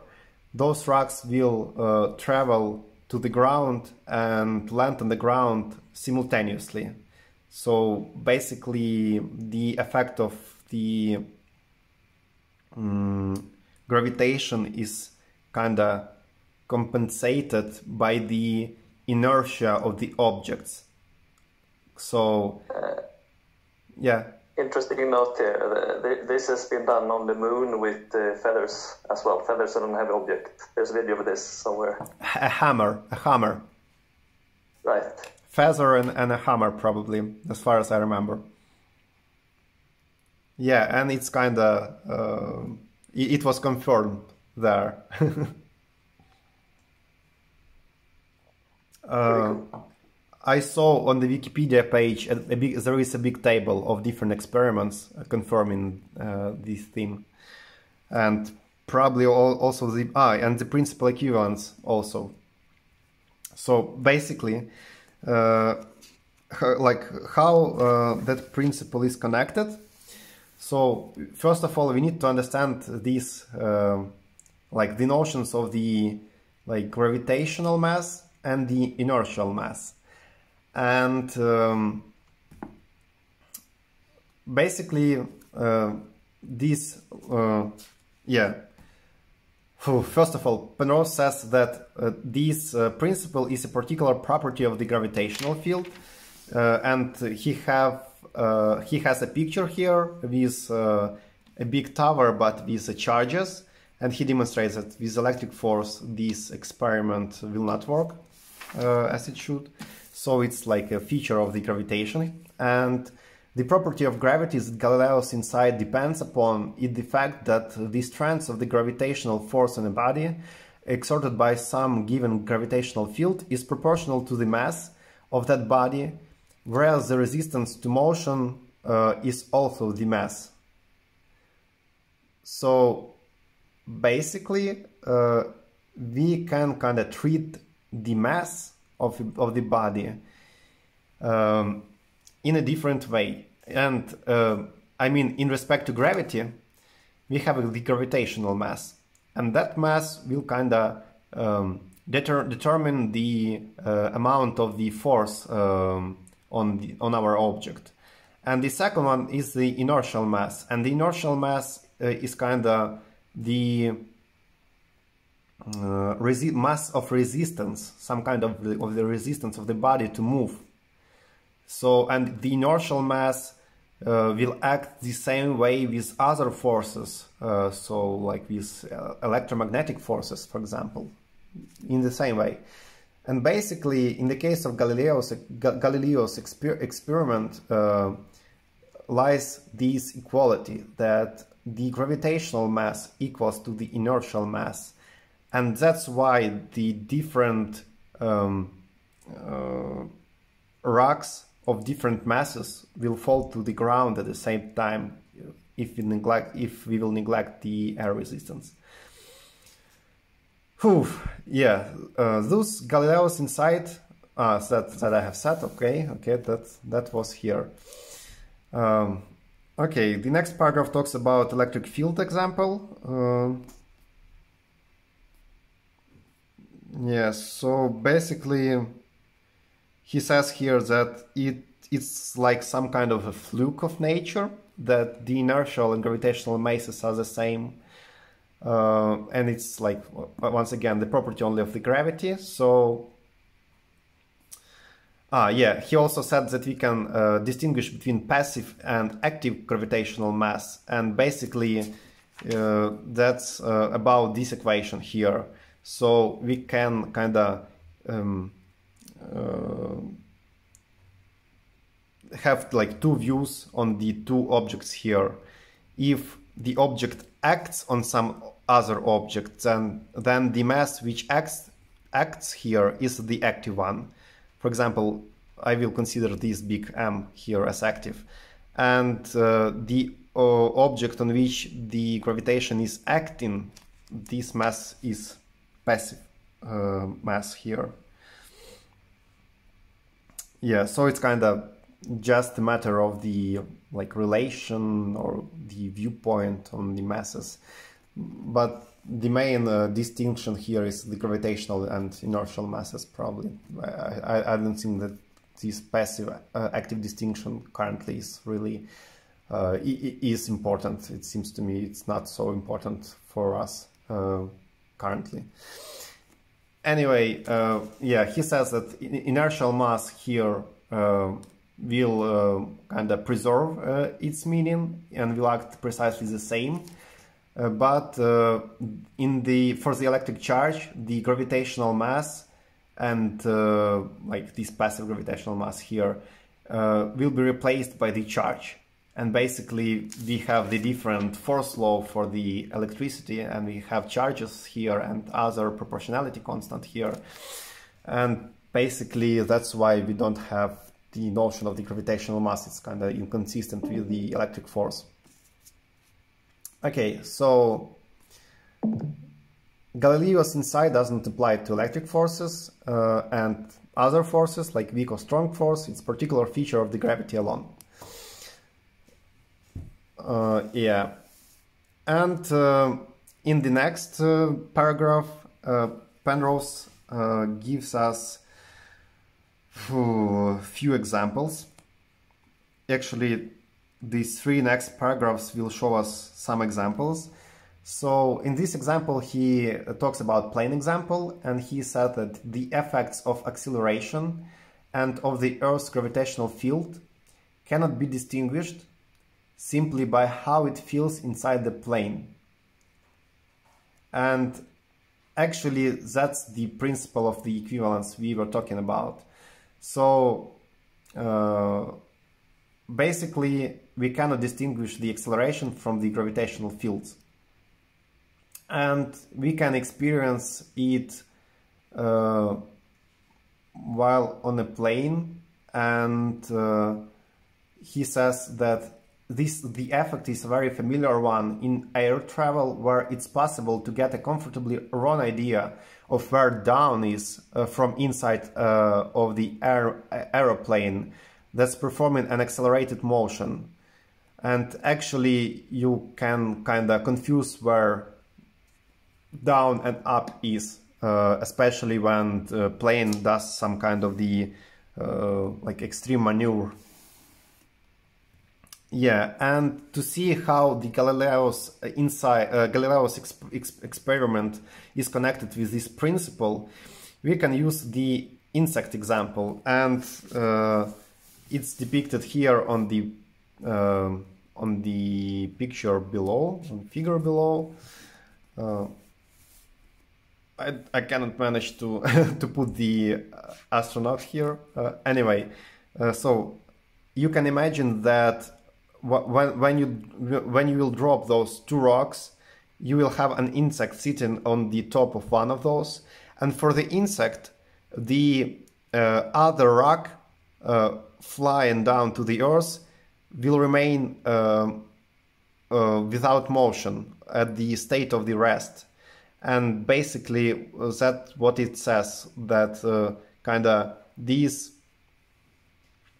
those rocks will travel to the ground and land on the ground simultaneously. So basically the effect of the gravitation is kind of compensated by the inertia of the objects. So yeah. Interesting to note here, this has been done on the moon with feathers as well, feathers on a heavy object. There's a video of this somewhere. A hammer. Right. Feather and a hammer, probably, as far as I remember. Yeah, and it's kind of... it was confirmed there. I saw on the Wikipedia page there is a big table of different experiments confirming this theme, and probably also the and the principal equivalence also. So basically, like how that principle is connected. So first of all, we need to understand these like the notions of the like gravitational mass and the inertial mass. And basically this first of all, Penrose says that this principle is a particular property of the gravitational field, and he has a picture here with a big tower but with charges, and he demonstrates that with electric force this experiment will not work as it should. So it's like a feature of the gravitation, and the property of gravity that Galileo's insight depends upon is the fact that the strength of the gravitational force on a body exerted by some given gravitational field is proportional to the mass of that body, whereas the resistance to motion is also the mass. So basically we can kind of treat the mass of the body in a different way. And I mean, in respect to gravity, we have the gravitational mass, and that mass will kind of determine the amount of the force on our object. And the second one is the inertial mass, and the inertial mass is kind of the mass of resistance, some kind of the resistance of the body to move. So, and the inertial mass will act the same way with other forces, so like with electromagnetic forces, for example, in the same way. And basically, in the case of Galileo's experiment lies this equality, that the gravitational mass equals to the inertial mass. And that's why the different rocks of different masses will fall to the ground at the same time if we neglect the air resistance. Whew. Yeah, those Galileo's insight that I have said. Okay, that was here. Okay, the next paragraph talks about electric field example. Yes, so basically he says here that it's like some kind of a fluke of nature, that the inertial and gravitational masses are the same, and it's like, once again, the property only of the gravity. So yeah, he also said that we can distinguish between passive and active gravitational mass, and basically that's about this equation here. So we can kind of have like 2 views on the 2 objects here. If the object acts on some other objects, then the mass which acts here is the active one. For example, I will consider this big M here as active. And the object on which the gravitation is acting, this mass is passive mass here. Yeah, so it's kind of just a matter of the relation or the viewpoint on the masses. But the main distinction here is the gravitational and inertial masses, probably. I don't think that this passive active distinction currently is really is important. It seems to me it's not so important for us currently. Anyway, yeah, he says that inertial mass here will kind of preserve its meaning and will act precisely the same. But for the electric charge, the gravitational mass and like this passive gravitational mass here will be replaced by the charge. And basically we have the different force law for the electricity, and we have charges here and other proportionality constant here. And basically that's why we don't have the notion of the gravitational mass. It's kind of inconsistent with the electric force. Okay, so Galileo's insight doesn't apply to electric forces and other forces like weak or strong force. It's a particular feature of the gravity alone. Yeah, and in the next paragraph, Penrose gives us a few examples. Actually, these three next paragraphs will show us some examples. So in this example, he talks about plane example, and he said that the effects of acceleration and of the Earth's gravitational field cannot be distinguished simply by how it feels inside the plane. And actually, that's the principle of the equivalence we were talking about. So basically, we cannot distinguish the acceleration from the gravitational fields. And we can experience it while on a plane. And he says that the effect is a very familiar one in air travel, where it's possible to get a comfortably wrong idea of where down is from inside of the aeroplane that's performing an accelerated motion. And actually you can kind of confuse where down and up is, especially when the plane does some kind of the like extreme maneuver. Yeah, and to see how the Galileo's experiment is connected with this principle, we can use the insect example, and it's depicted here on the picture below, on the figure below. I cannot manage to to put the astronaut here. Anyway, so you can imagine that when you will drop those two rocks, you will have an insect sitting on the top of one of those, and for the insect, the other rock flying down to the earth will remain without motion at the state of the rest. And basically that's what it says, that kind of these,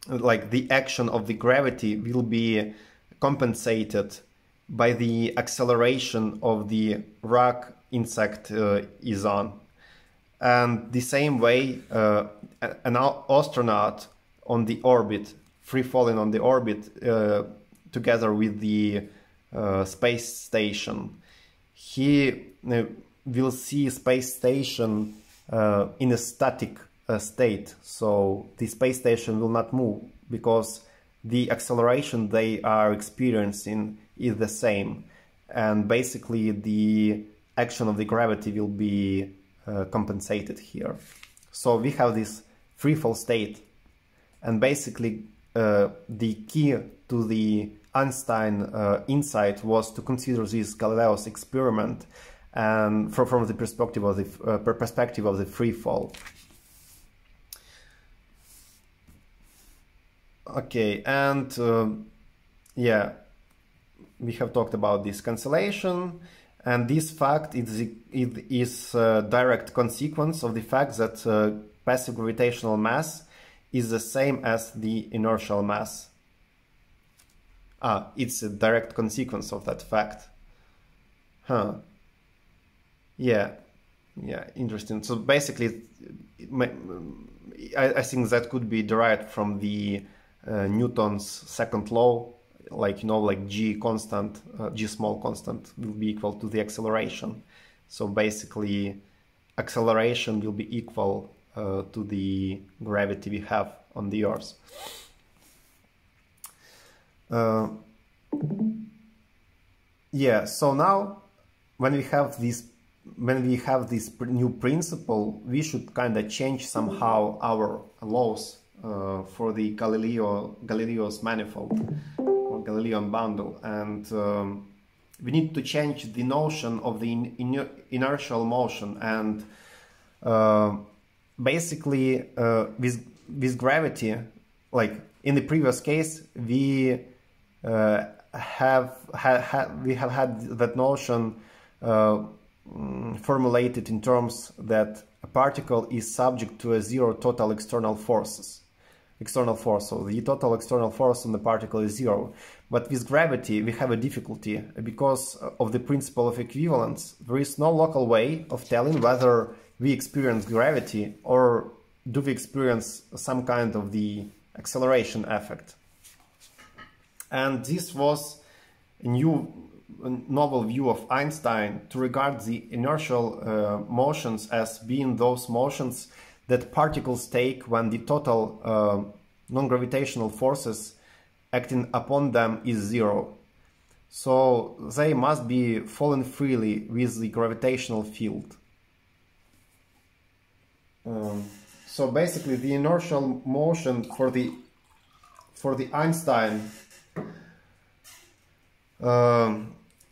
like the action of the gravity will be compensated by the acceleration of the rock insect is on. And the same way an astronaut on the orbit, free falling on the orbit together with the space station, he will see space station in a static state. So the space station will not move because the acceleration they are experiencing is the same, and basically the action of the gravity will be compensated here. So we have this free fall state, and basically the key to the Einstein insight was to consider this Galileo's experiment from the perspective of the free fall. Okay, and yeah, we have talked about this cancellation, and this fact is a direct consequence of the fact that passive gravitational mass is the same as the inertial mass. It's a direct consequence of that fact. Huh. Yeah. Yeah, interesting. So basically, I think that could be derived from the Newton's second law, like, you know, like g constant, g small constant will be equal to the acceleration. So basically, acceleration will be equal to the gravity we have on the Earth. Yeah, so now when we have this new principle, we should kind of change somehow our laws for the Galileo's manifold or Galilean bundle, and we need to change the notion of the inertial motion. And basically, with gravity, like in the previous case, we have had that notion formulated in terms that a particle is subject to a zero total external forces. So the total external force on the particle is zero. But with gravity, we have a difficulty because of the principle of equivalence. There is no local way of telling whether we experience gravity or do we experience some kind of the acceleration effect. And this was a novel view of Einstein to regard the inertial motions as being those motions that particles take when the total non-gravitational forces acting upon them is zero. So they must be falling freely with the gravitational field. So basically, the inertial motion for the Einstein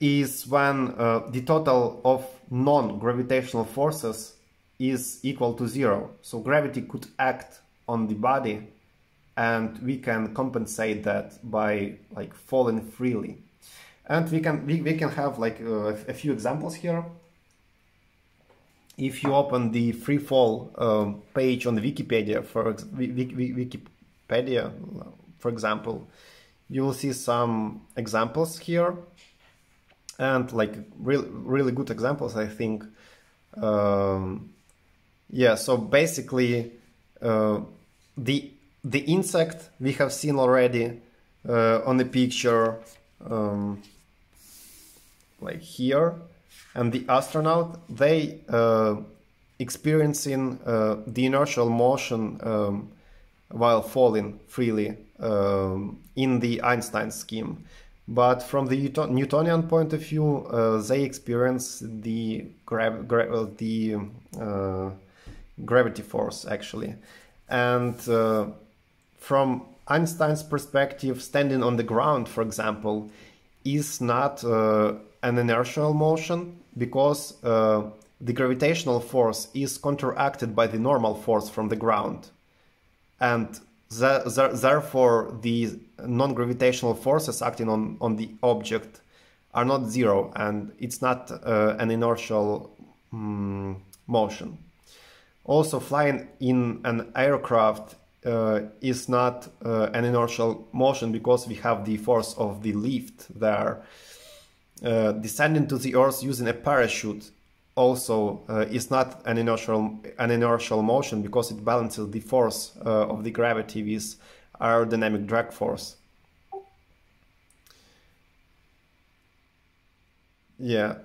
is when the total of non-gravitational forces is equal to zero. So gravity could act on the body, and we can compensate that by like falling freely. And we can have like a few examples here. If you open the free fall page on Wikipedia, for example, you will see some examples here, and like really good examples, I think. Yeah, so basically, the insect we have seen already on the picture, like here, and the astronaut, they experiencing the inertial motion while falling freely in the Einstein scheme. But from the Newtonian point of view, they experience the gravity force, actually. And from Einstein's perspective, standing on the ground, for example, is not an inertial motion, because the gravitational force is counteracted by the normal force from the ground. And therefore, the non-gravitational forces acting on the object are not zero, and it's not an inertial motion. Also, flying in an aircraft is not an inertial motion, because we have the force of the lift there. Descending to the earth using a parachute also is not an inertial motion, because it balances the force of the gravity with aerodynamic drag force. Yeah,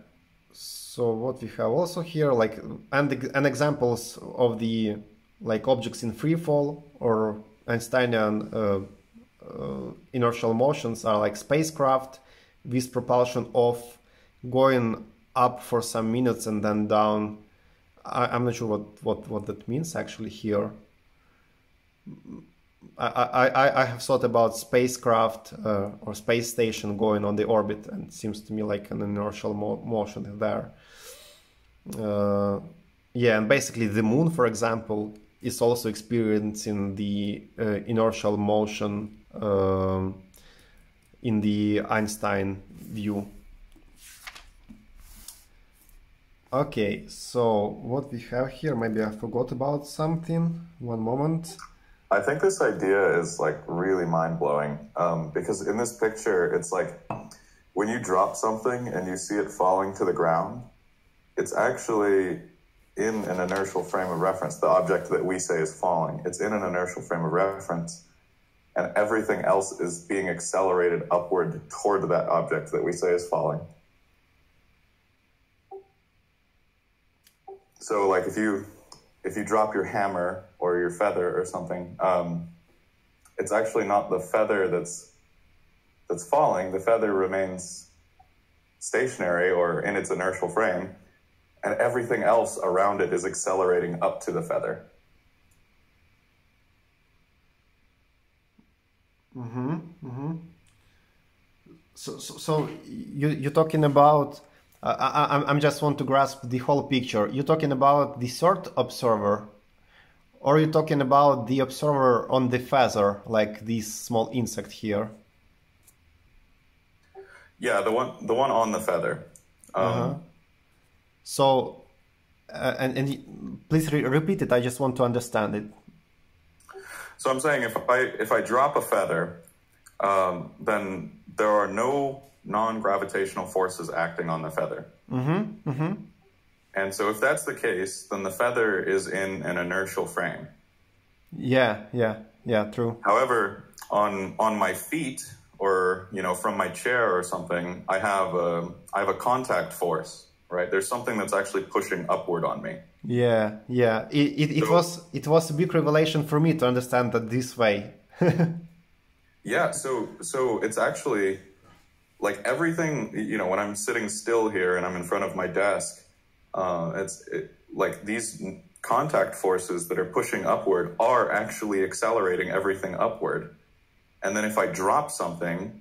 so what we have also here, like, and examples of the like objects in free fall or Einsteinian inertial motions are like spacecraft with propulsion off, going up for some minutes and then down. I'm not sure what that means actually here. I have thought about spacecraft or space station going on the orbit, and it seems to me like an inertial motion there. Yeah, and basically the moon, for example, is also experiencing the inertial motion in the Einstein view. Okay, so what we have here, maybe I forgot about something. One moment. I think this idea is like really mind-blowing because in this picture, it's like when you drop something and you see it falling to the ground, it's actually in an inertial frame of reference. The object that we say is falling, it's in an inertial frame of reference, and everything else is being accelerated upward toward that object that we say is falling. So like if you drop your hammer or your feather or something, it's actually not the feather that's falling. The feather remains stationary or in its inertial frame, and everything else around it is accelerating up to the feather. So you're talking about, I just want to grasp the whole picture. You're talking about the third observer, or you're talking about the observer on the feather, like this small insect here? Yeah, the one on the feather. So, and please repeat it. I just want to understand it. So I'm saying if I drop a feather, then there are no non-gravitational forces acting on the feather. And so if that's the case, then the feather is in an inertial frame. Yeah, true. However, on my feet, or from my chair or something, I have a contact force, right? There's something that's actually pushing upward on me. Yeah. It was a big revelation for me to understand that this way. Yeah, so it's actually like everything, when I'm sitting still here and I'm in front of my desk, like these contact forces that are pushing upward are actually accelerating everything upward. And then if I drop something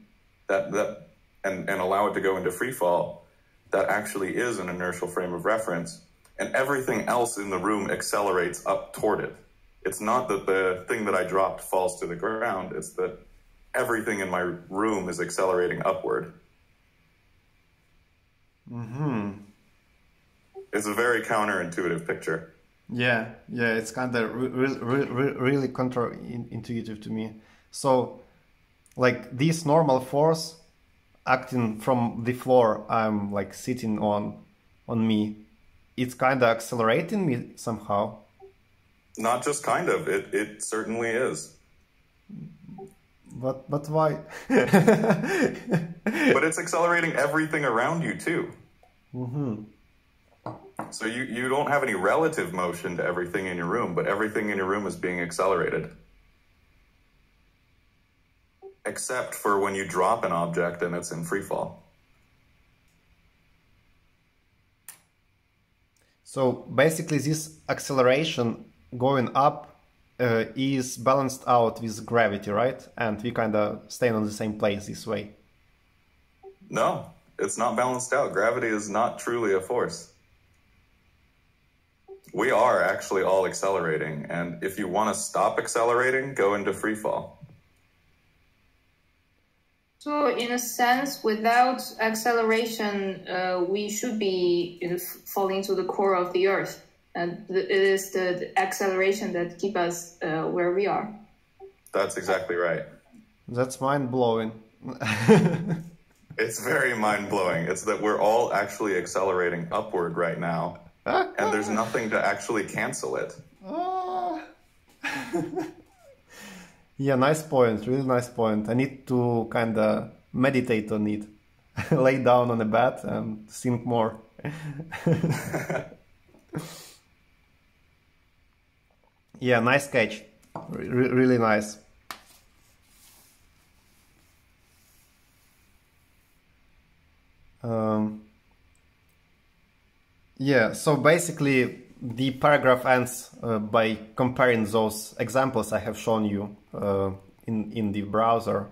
and allow it to go into free fall, that actually is an inertial frame of reference, and everything else in the room accelerates up toward it. It's not that the thing that I dropped falls to the ground, it's that everything in my room is accelerating upward. It's a very counterintuitive picture. Yeah, it's kind of really counterintuitive to me. So, like this normal force acting from the floor I'm like sitting on me, it's kind of accelerating me somehow. Not just kind of, it certainly is. But why? But it's accelerating everything around you too. So you don't have any relative motion to everything in your room, but everything in your room is being accelerated. Except for when you drop an object and it's in free fall. So basically this acceleration going up is balanced out with gravity, right? And we kind of stay on the same place this way. No, it's not balanced out. Gravity is not truly a force. We are actually all accelerating, and if you want to stop accelerating, go into free fall. So in a sense, without acceleration, we should be falling to the core of the Earth. And it is the acceleration that keeps us where we are. That's exactly right. That's mind-blowing. It's very mind-blowing. It's that we're all actually accelerating upward right now. And there's nothing to actually cancel it. Yeah, nice point. Really nice point. I need to kind of meditate on it. Lay down on a bed and think more. Yeah, nice catch. Really nice. Yeah, so basically the paragraph ends by comparing those examples I have shown you in the browser.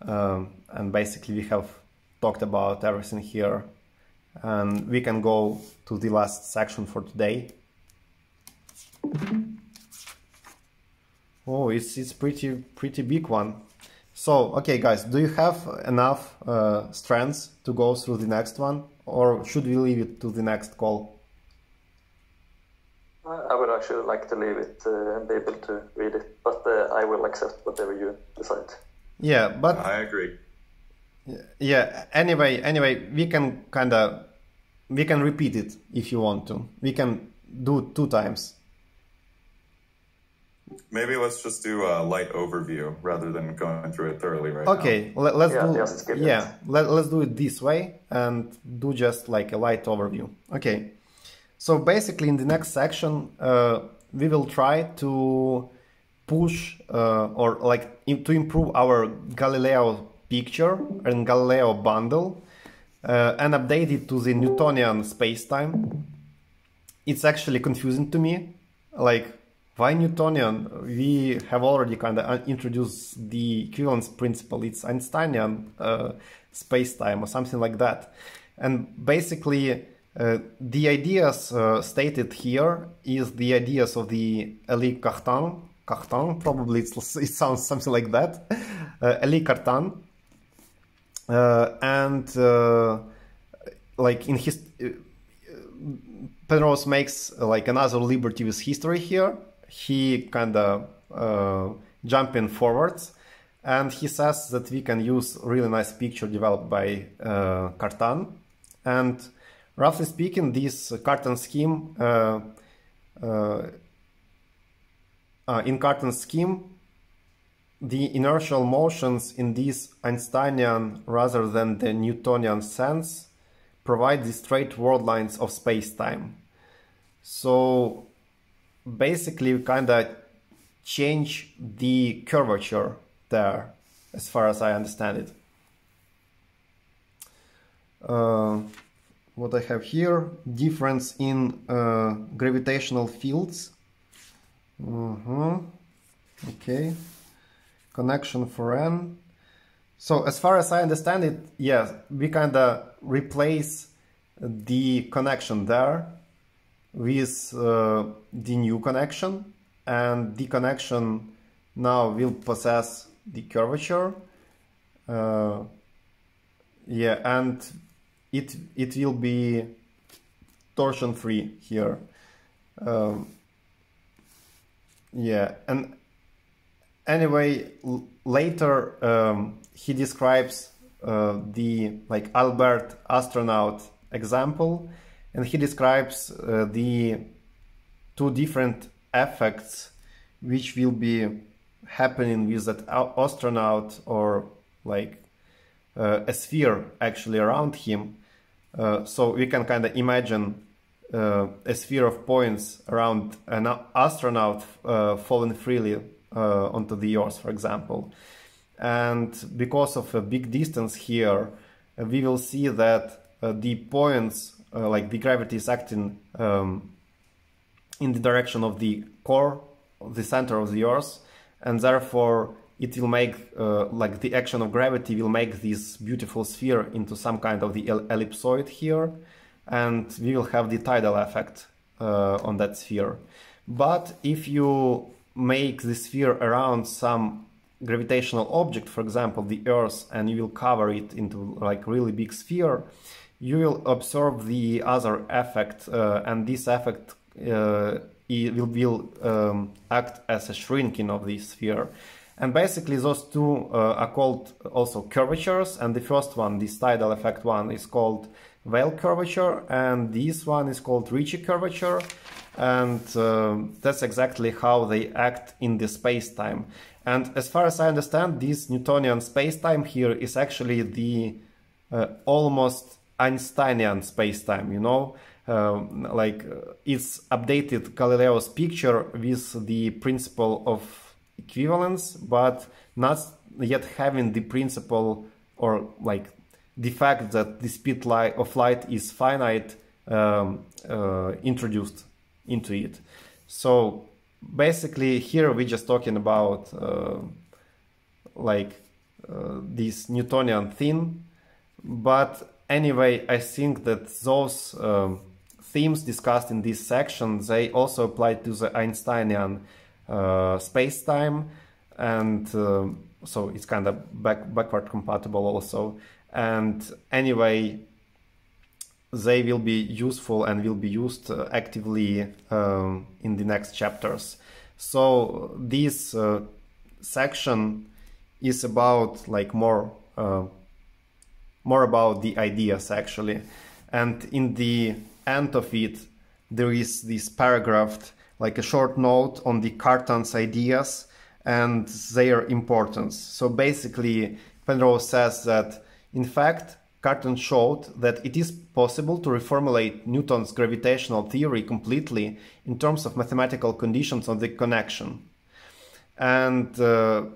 And basically we have talked about everything here. and we can go to the last section for today. Oh, it's pretty big one. So, okay, guys, do you have enough strands to go through the next one, or should we leave it to the next call? I would actually like to leave it and be able to read it, but I will accept whatever you decide. Yeah, but I agree. Yeah. Anyway, we can repeat it if you want to. We can do two times. Maybe let's just do a light overview rather than going through it thoroughly right now. Okay, let's do it this way and do just like a light overview. Okay, so basically in the next section we will try to push to improve our Galileo picture and Galileo bundle and update it to the Newtonian space-time. It's actually confusing to me, like, why Newtonian? We have already introduced the equivalence principle. It's Einsteinian space-time or something like that. And basically, the ideas stated here is the ideas of the Elie Cartan. Probably it sounds something like that. Elie Cartan. Penrose makes like another liberty with history here. He jumping forwards, and he says that we can use really nice picture developed by Cartan. And roughly speaking, this in Cartan's scheme, the inertial motions in this Einsteinian rather than the Newtonian sense provide the straight world lines of space-time. So basically, we change the curvature there, as far as I understand it. What I have here, difference in gravitational fields. Okay, connection for N. So as far as I understand it, yes, we replace the connection there with the new connection, and the connection now will possess the curvature. And it will be torsion free here. And anyway, later he describes the Albert astronaut example, and he describes the two different effects which will be happening with that astronaut, or a sphere actually around him. So we can imagine a sphere of points around an astronaut falling freely onto the Earth, for example. And because of a big distance here, we will see that the points, the gravity is acting in the direction of the core, the center of the Earth, and therefore it will make, the action of gravity will make this beautiful sphere into some the ellipsoid here, and we will have the tidal effect on that sphere. But if you make the sphere around some gravitational object, for example the Earth, and you will cover it into really big sphere, you will observe the other effect, and this effect will act as a shrinking of the sphere. And basically those two are called also curvatures, and the first one, this tidal effect one, is called Weyl curvature, and this one is called Ricci curvature. And that's exactly how they act in the space-time. And as far as I understand, this Newtonian space-time here is actually the almost Einsteinian space-time, you know? It's updated Galileo's picture with the principle of equivalence, but not yet having the principle or the fact that the speed of light is finite introduced into it. So basically here we're just talking about this Newtonian thing, but Anyway, I think that those themes discussed in this section, they also apply to the Einsteinian space-time, and so it's kind of backward compatible also. And anyway, they will be useful and will be used actively in the next chapters. So this section is about like more about the ideas actually, and in the end of it there is this paragraph, like a short note on the Cartan's ideas and their importance. So basically Penrose says that in fact Cartan showed that it is possible to reformulate Newton's gravitational theory completely in terms of mathematical conditions of the connection, and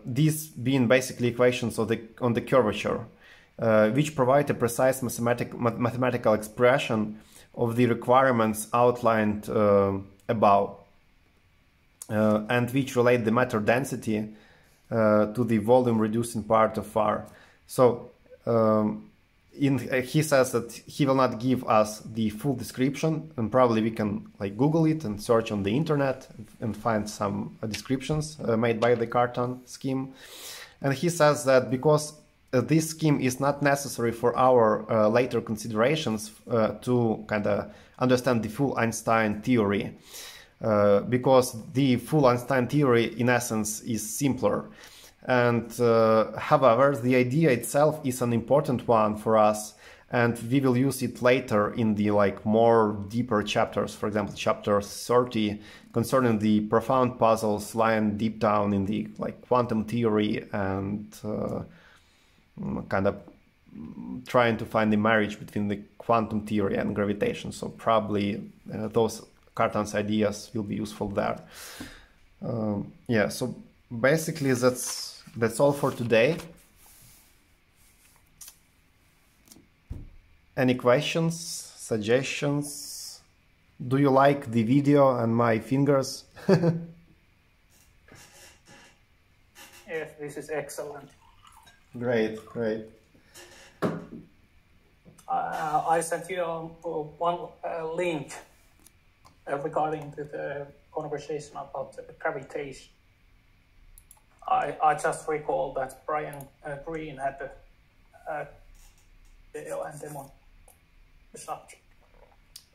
these being basically equations of the, on the curvature, which provide a precise mathematical expression of the requirements outlined above, and which relate the matter density to the volume reducing part of R. So he says that he will not give us the full description, and probably we can like Google it and search on the internet and find some descriptions made by the Cartan scheme. And he says that because this scheme is not necessary for our later considerations to kind of understand the full Einstein theory, because the full Einstein theory in essence is simpler. And however, the idea itself is an important one for us, and we will use it later in the like more deeper chapters, for example chapter 30 concerning the profound puzzles lying deep down in the like quantum theory, and kind of trying to find the marriage between the quantum theory and gravitation. So probably those Cartan's ideas will be useful there. Yeah, so basically that's all for today. Any questions, suggestions? Do you like the video and my fingers? Yes, this is excellent. Great, great. I sent you one link regarding to the conversation about gravitation. I just recall that Brian Green had a video and demo on the subject.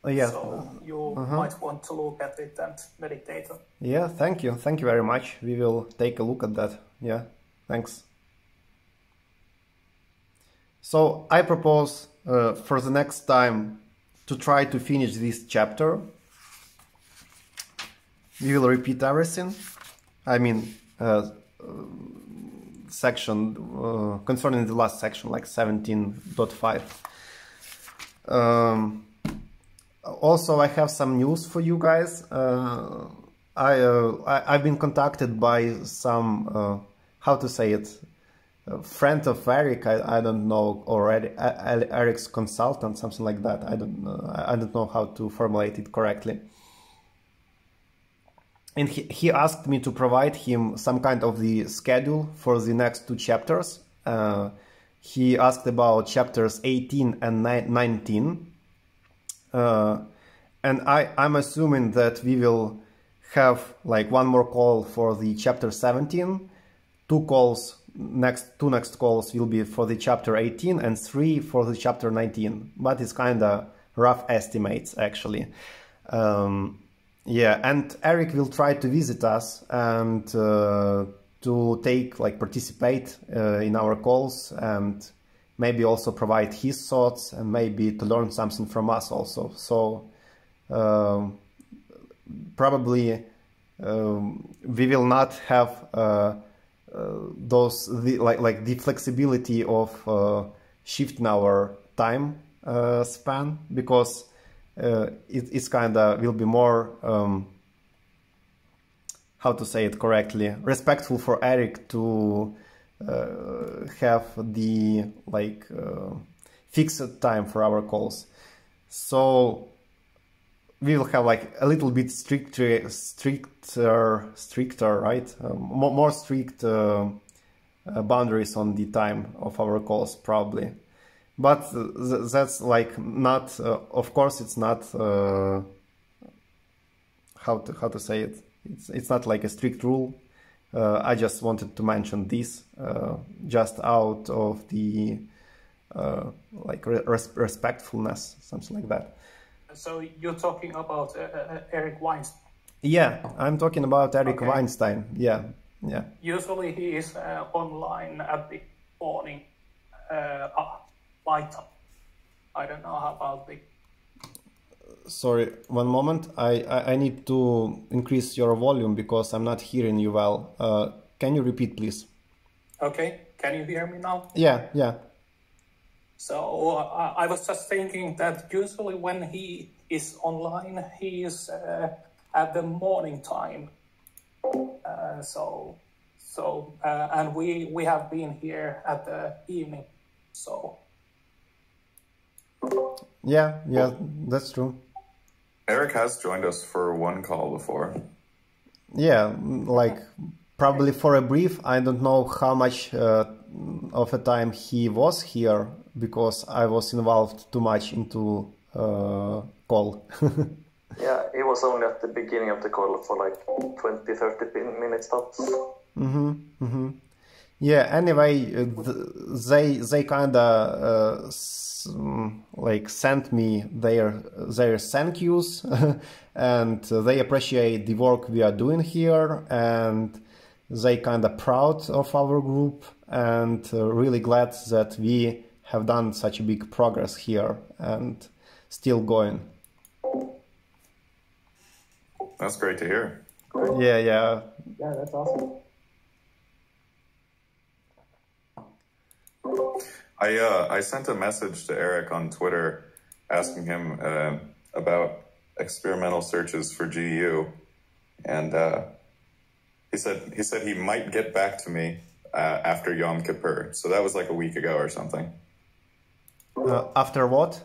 Yeah. So you might want to look at it and meditate on it. Yeah, thank you. Thank you very much. We will take a look at that. Yeah, thanks. So I propose for the next time to try to finish this chapter. We will repeat everything. I mean, section concerning the last section, like 17.5. Also, I have some news for you guys. I've been contacted by some how to say it, friend of Eric, I don't know already, Eric's consultant, something like that. I don't know how to formulate it correctly. And he asked me to provide him some kind of the schedule for the next two chapters. He asked about chapters 18 and 19. And I'm assuming that we will have like one more call for the chapter 17, two next calls will be for the chapter 18 and 3 for the chapter 19, but it's kind of rough estimates actually. Yeah, and Eric will try to visit us and to participate in our calls, and maybe also provide his thoughts and maybe to learn something from us also. So probably we will not have the flexibility of shifting our time span, because it's kind of will be more how to say it correctly, respectful for Eric to have the fixed time for our calls. So we will have like a little bit stricter, right? More strict boundaries on the time of our calls, probably. But that's like not, of course, it's not, how to say it? It's not like a strict rule. I just wanted to mention this just out of the like respectfulness, something like that. So you're talking about Eric Weinstein? Yeah, I'm talking about Eric Weinstein. Yeah, yeah. Usually he is online at the morning light up. I don't know how about the. Sorry, one moment. I need to increase your volume because I'm not hearing you well. Can you repeat, please? Okay. Can you hear me now? Yeah, yeah. So I was just thinking that usually when he is online, he is at the morning time. And we have been here at the evening. So. Yeah, yeah, that's true. Eric has joined us for one call before. Yeah, like probably for a brief. I don't know how much of a time he was here because I was involved too much into call. Yeah, it was only at the beginning of the call for like 20-30 minutes tops. Mm-hmm, mm-hmm. Yeah, anyway, they kind of like sent me their thank yous and they appreciate the work we are doing here, and they kind of proud of our group and really glad that we have done such a big progress here and still going. That's great to hear. Cool. Yeah, yeah. Yeah, that's awesome. I sent a message to Eric on Twitter asking him about experimental searches for GU, and he said he might get back to me after Yom Kippur. So that was like a week ago or something. After what?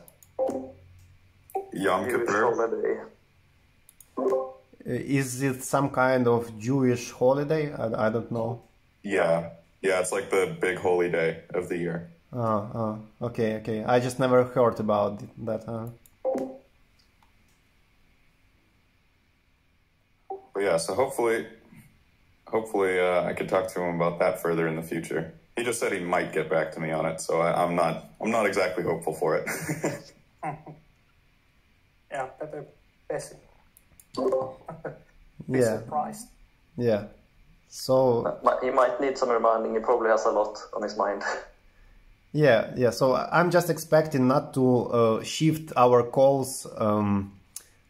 Yom Kippur. Is it some kind of Jewish holiday? I don't know. Yeah. Yeah, it's like the big holy day of the year. Oh, okay, okay. I just never heard about that. But yeah, so hopefully I could talk to him about that further in the future. He just said he might get back to me on it, so I'm not exactly hopeful for it. Yeah, better be surprised. Yeah. So he might need some reminding. He probably has a lot on his mind. Yeah, yeah. So I'm just expecting not to shift our calls,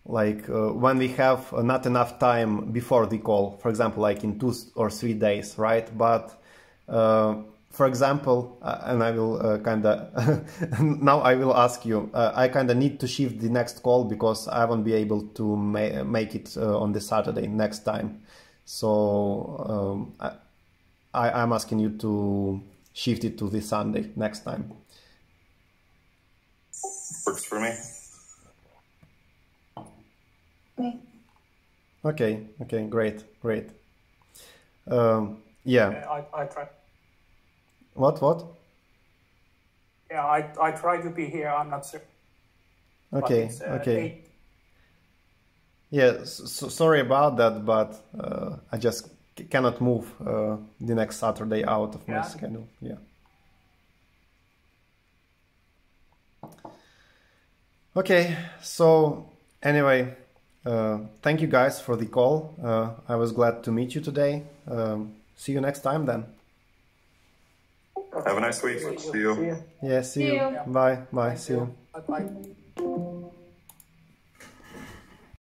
like when we have not enough time before the call. For example, like in 2 or 3 days, right? But for example, and I will kind of now I will ask you. I kind of need to shift the next call because I won't be able to make it on the Saturday next time. So I'm asking you to shift it to this Sunday next time. Works for me. Okay. Okay. Great. Great. Yeah. I try. What? What? Yeah, I try to be here. I'm not sure. Okay. Okay. Yeah, so sorry about that, but I just cannot move the next Saturday out of my schedule. Yeah. Okay, so anyway, thank you guys for the call. I was glad to meet you today. See you next time then. Have a nice week. See you. Yeah, see you. Bye. Bye. See you. Bye.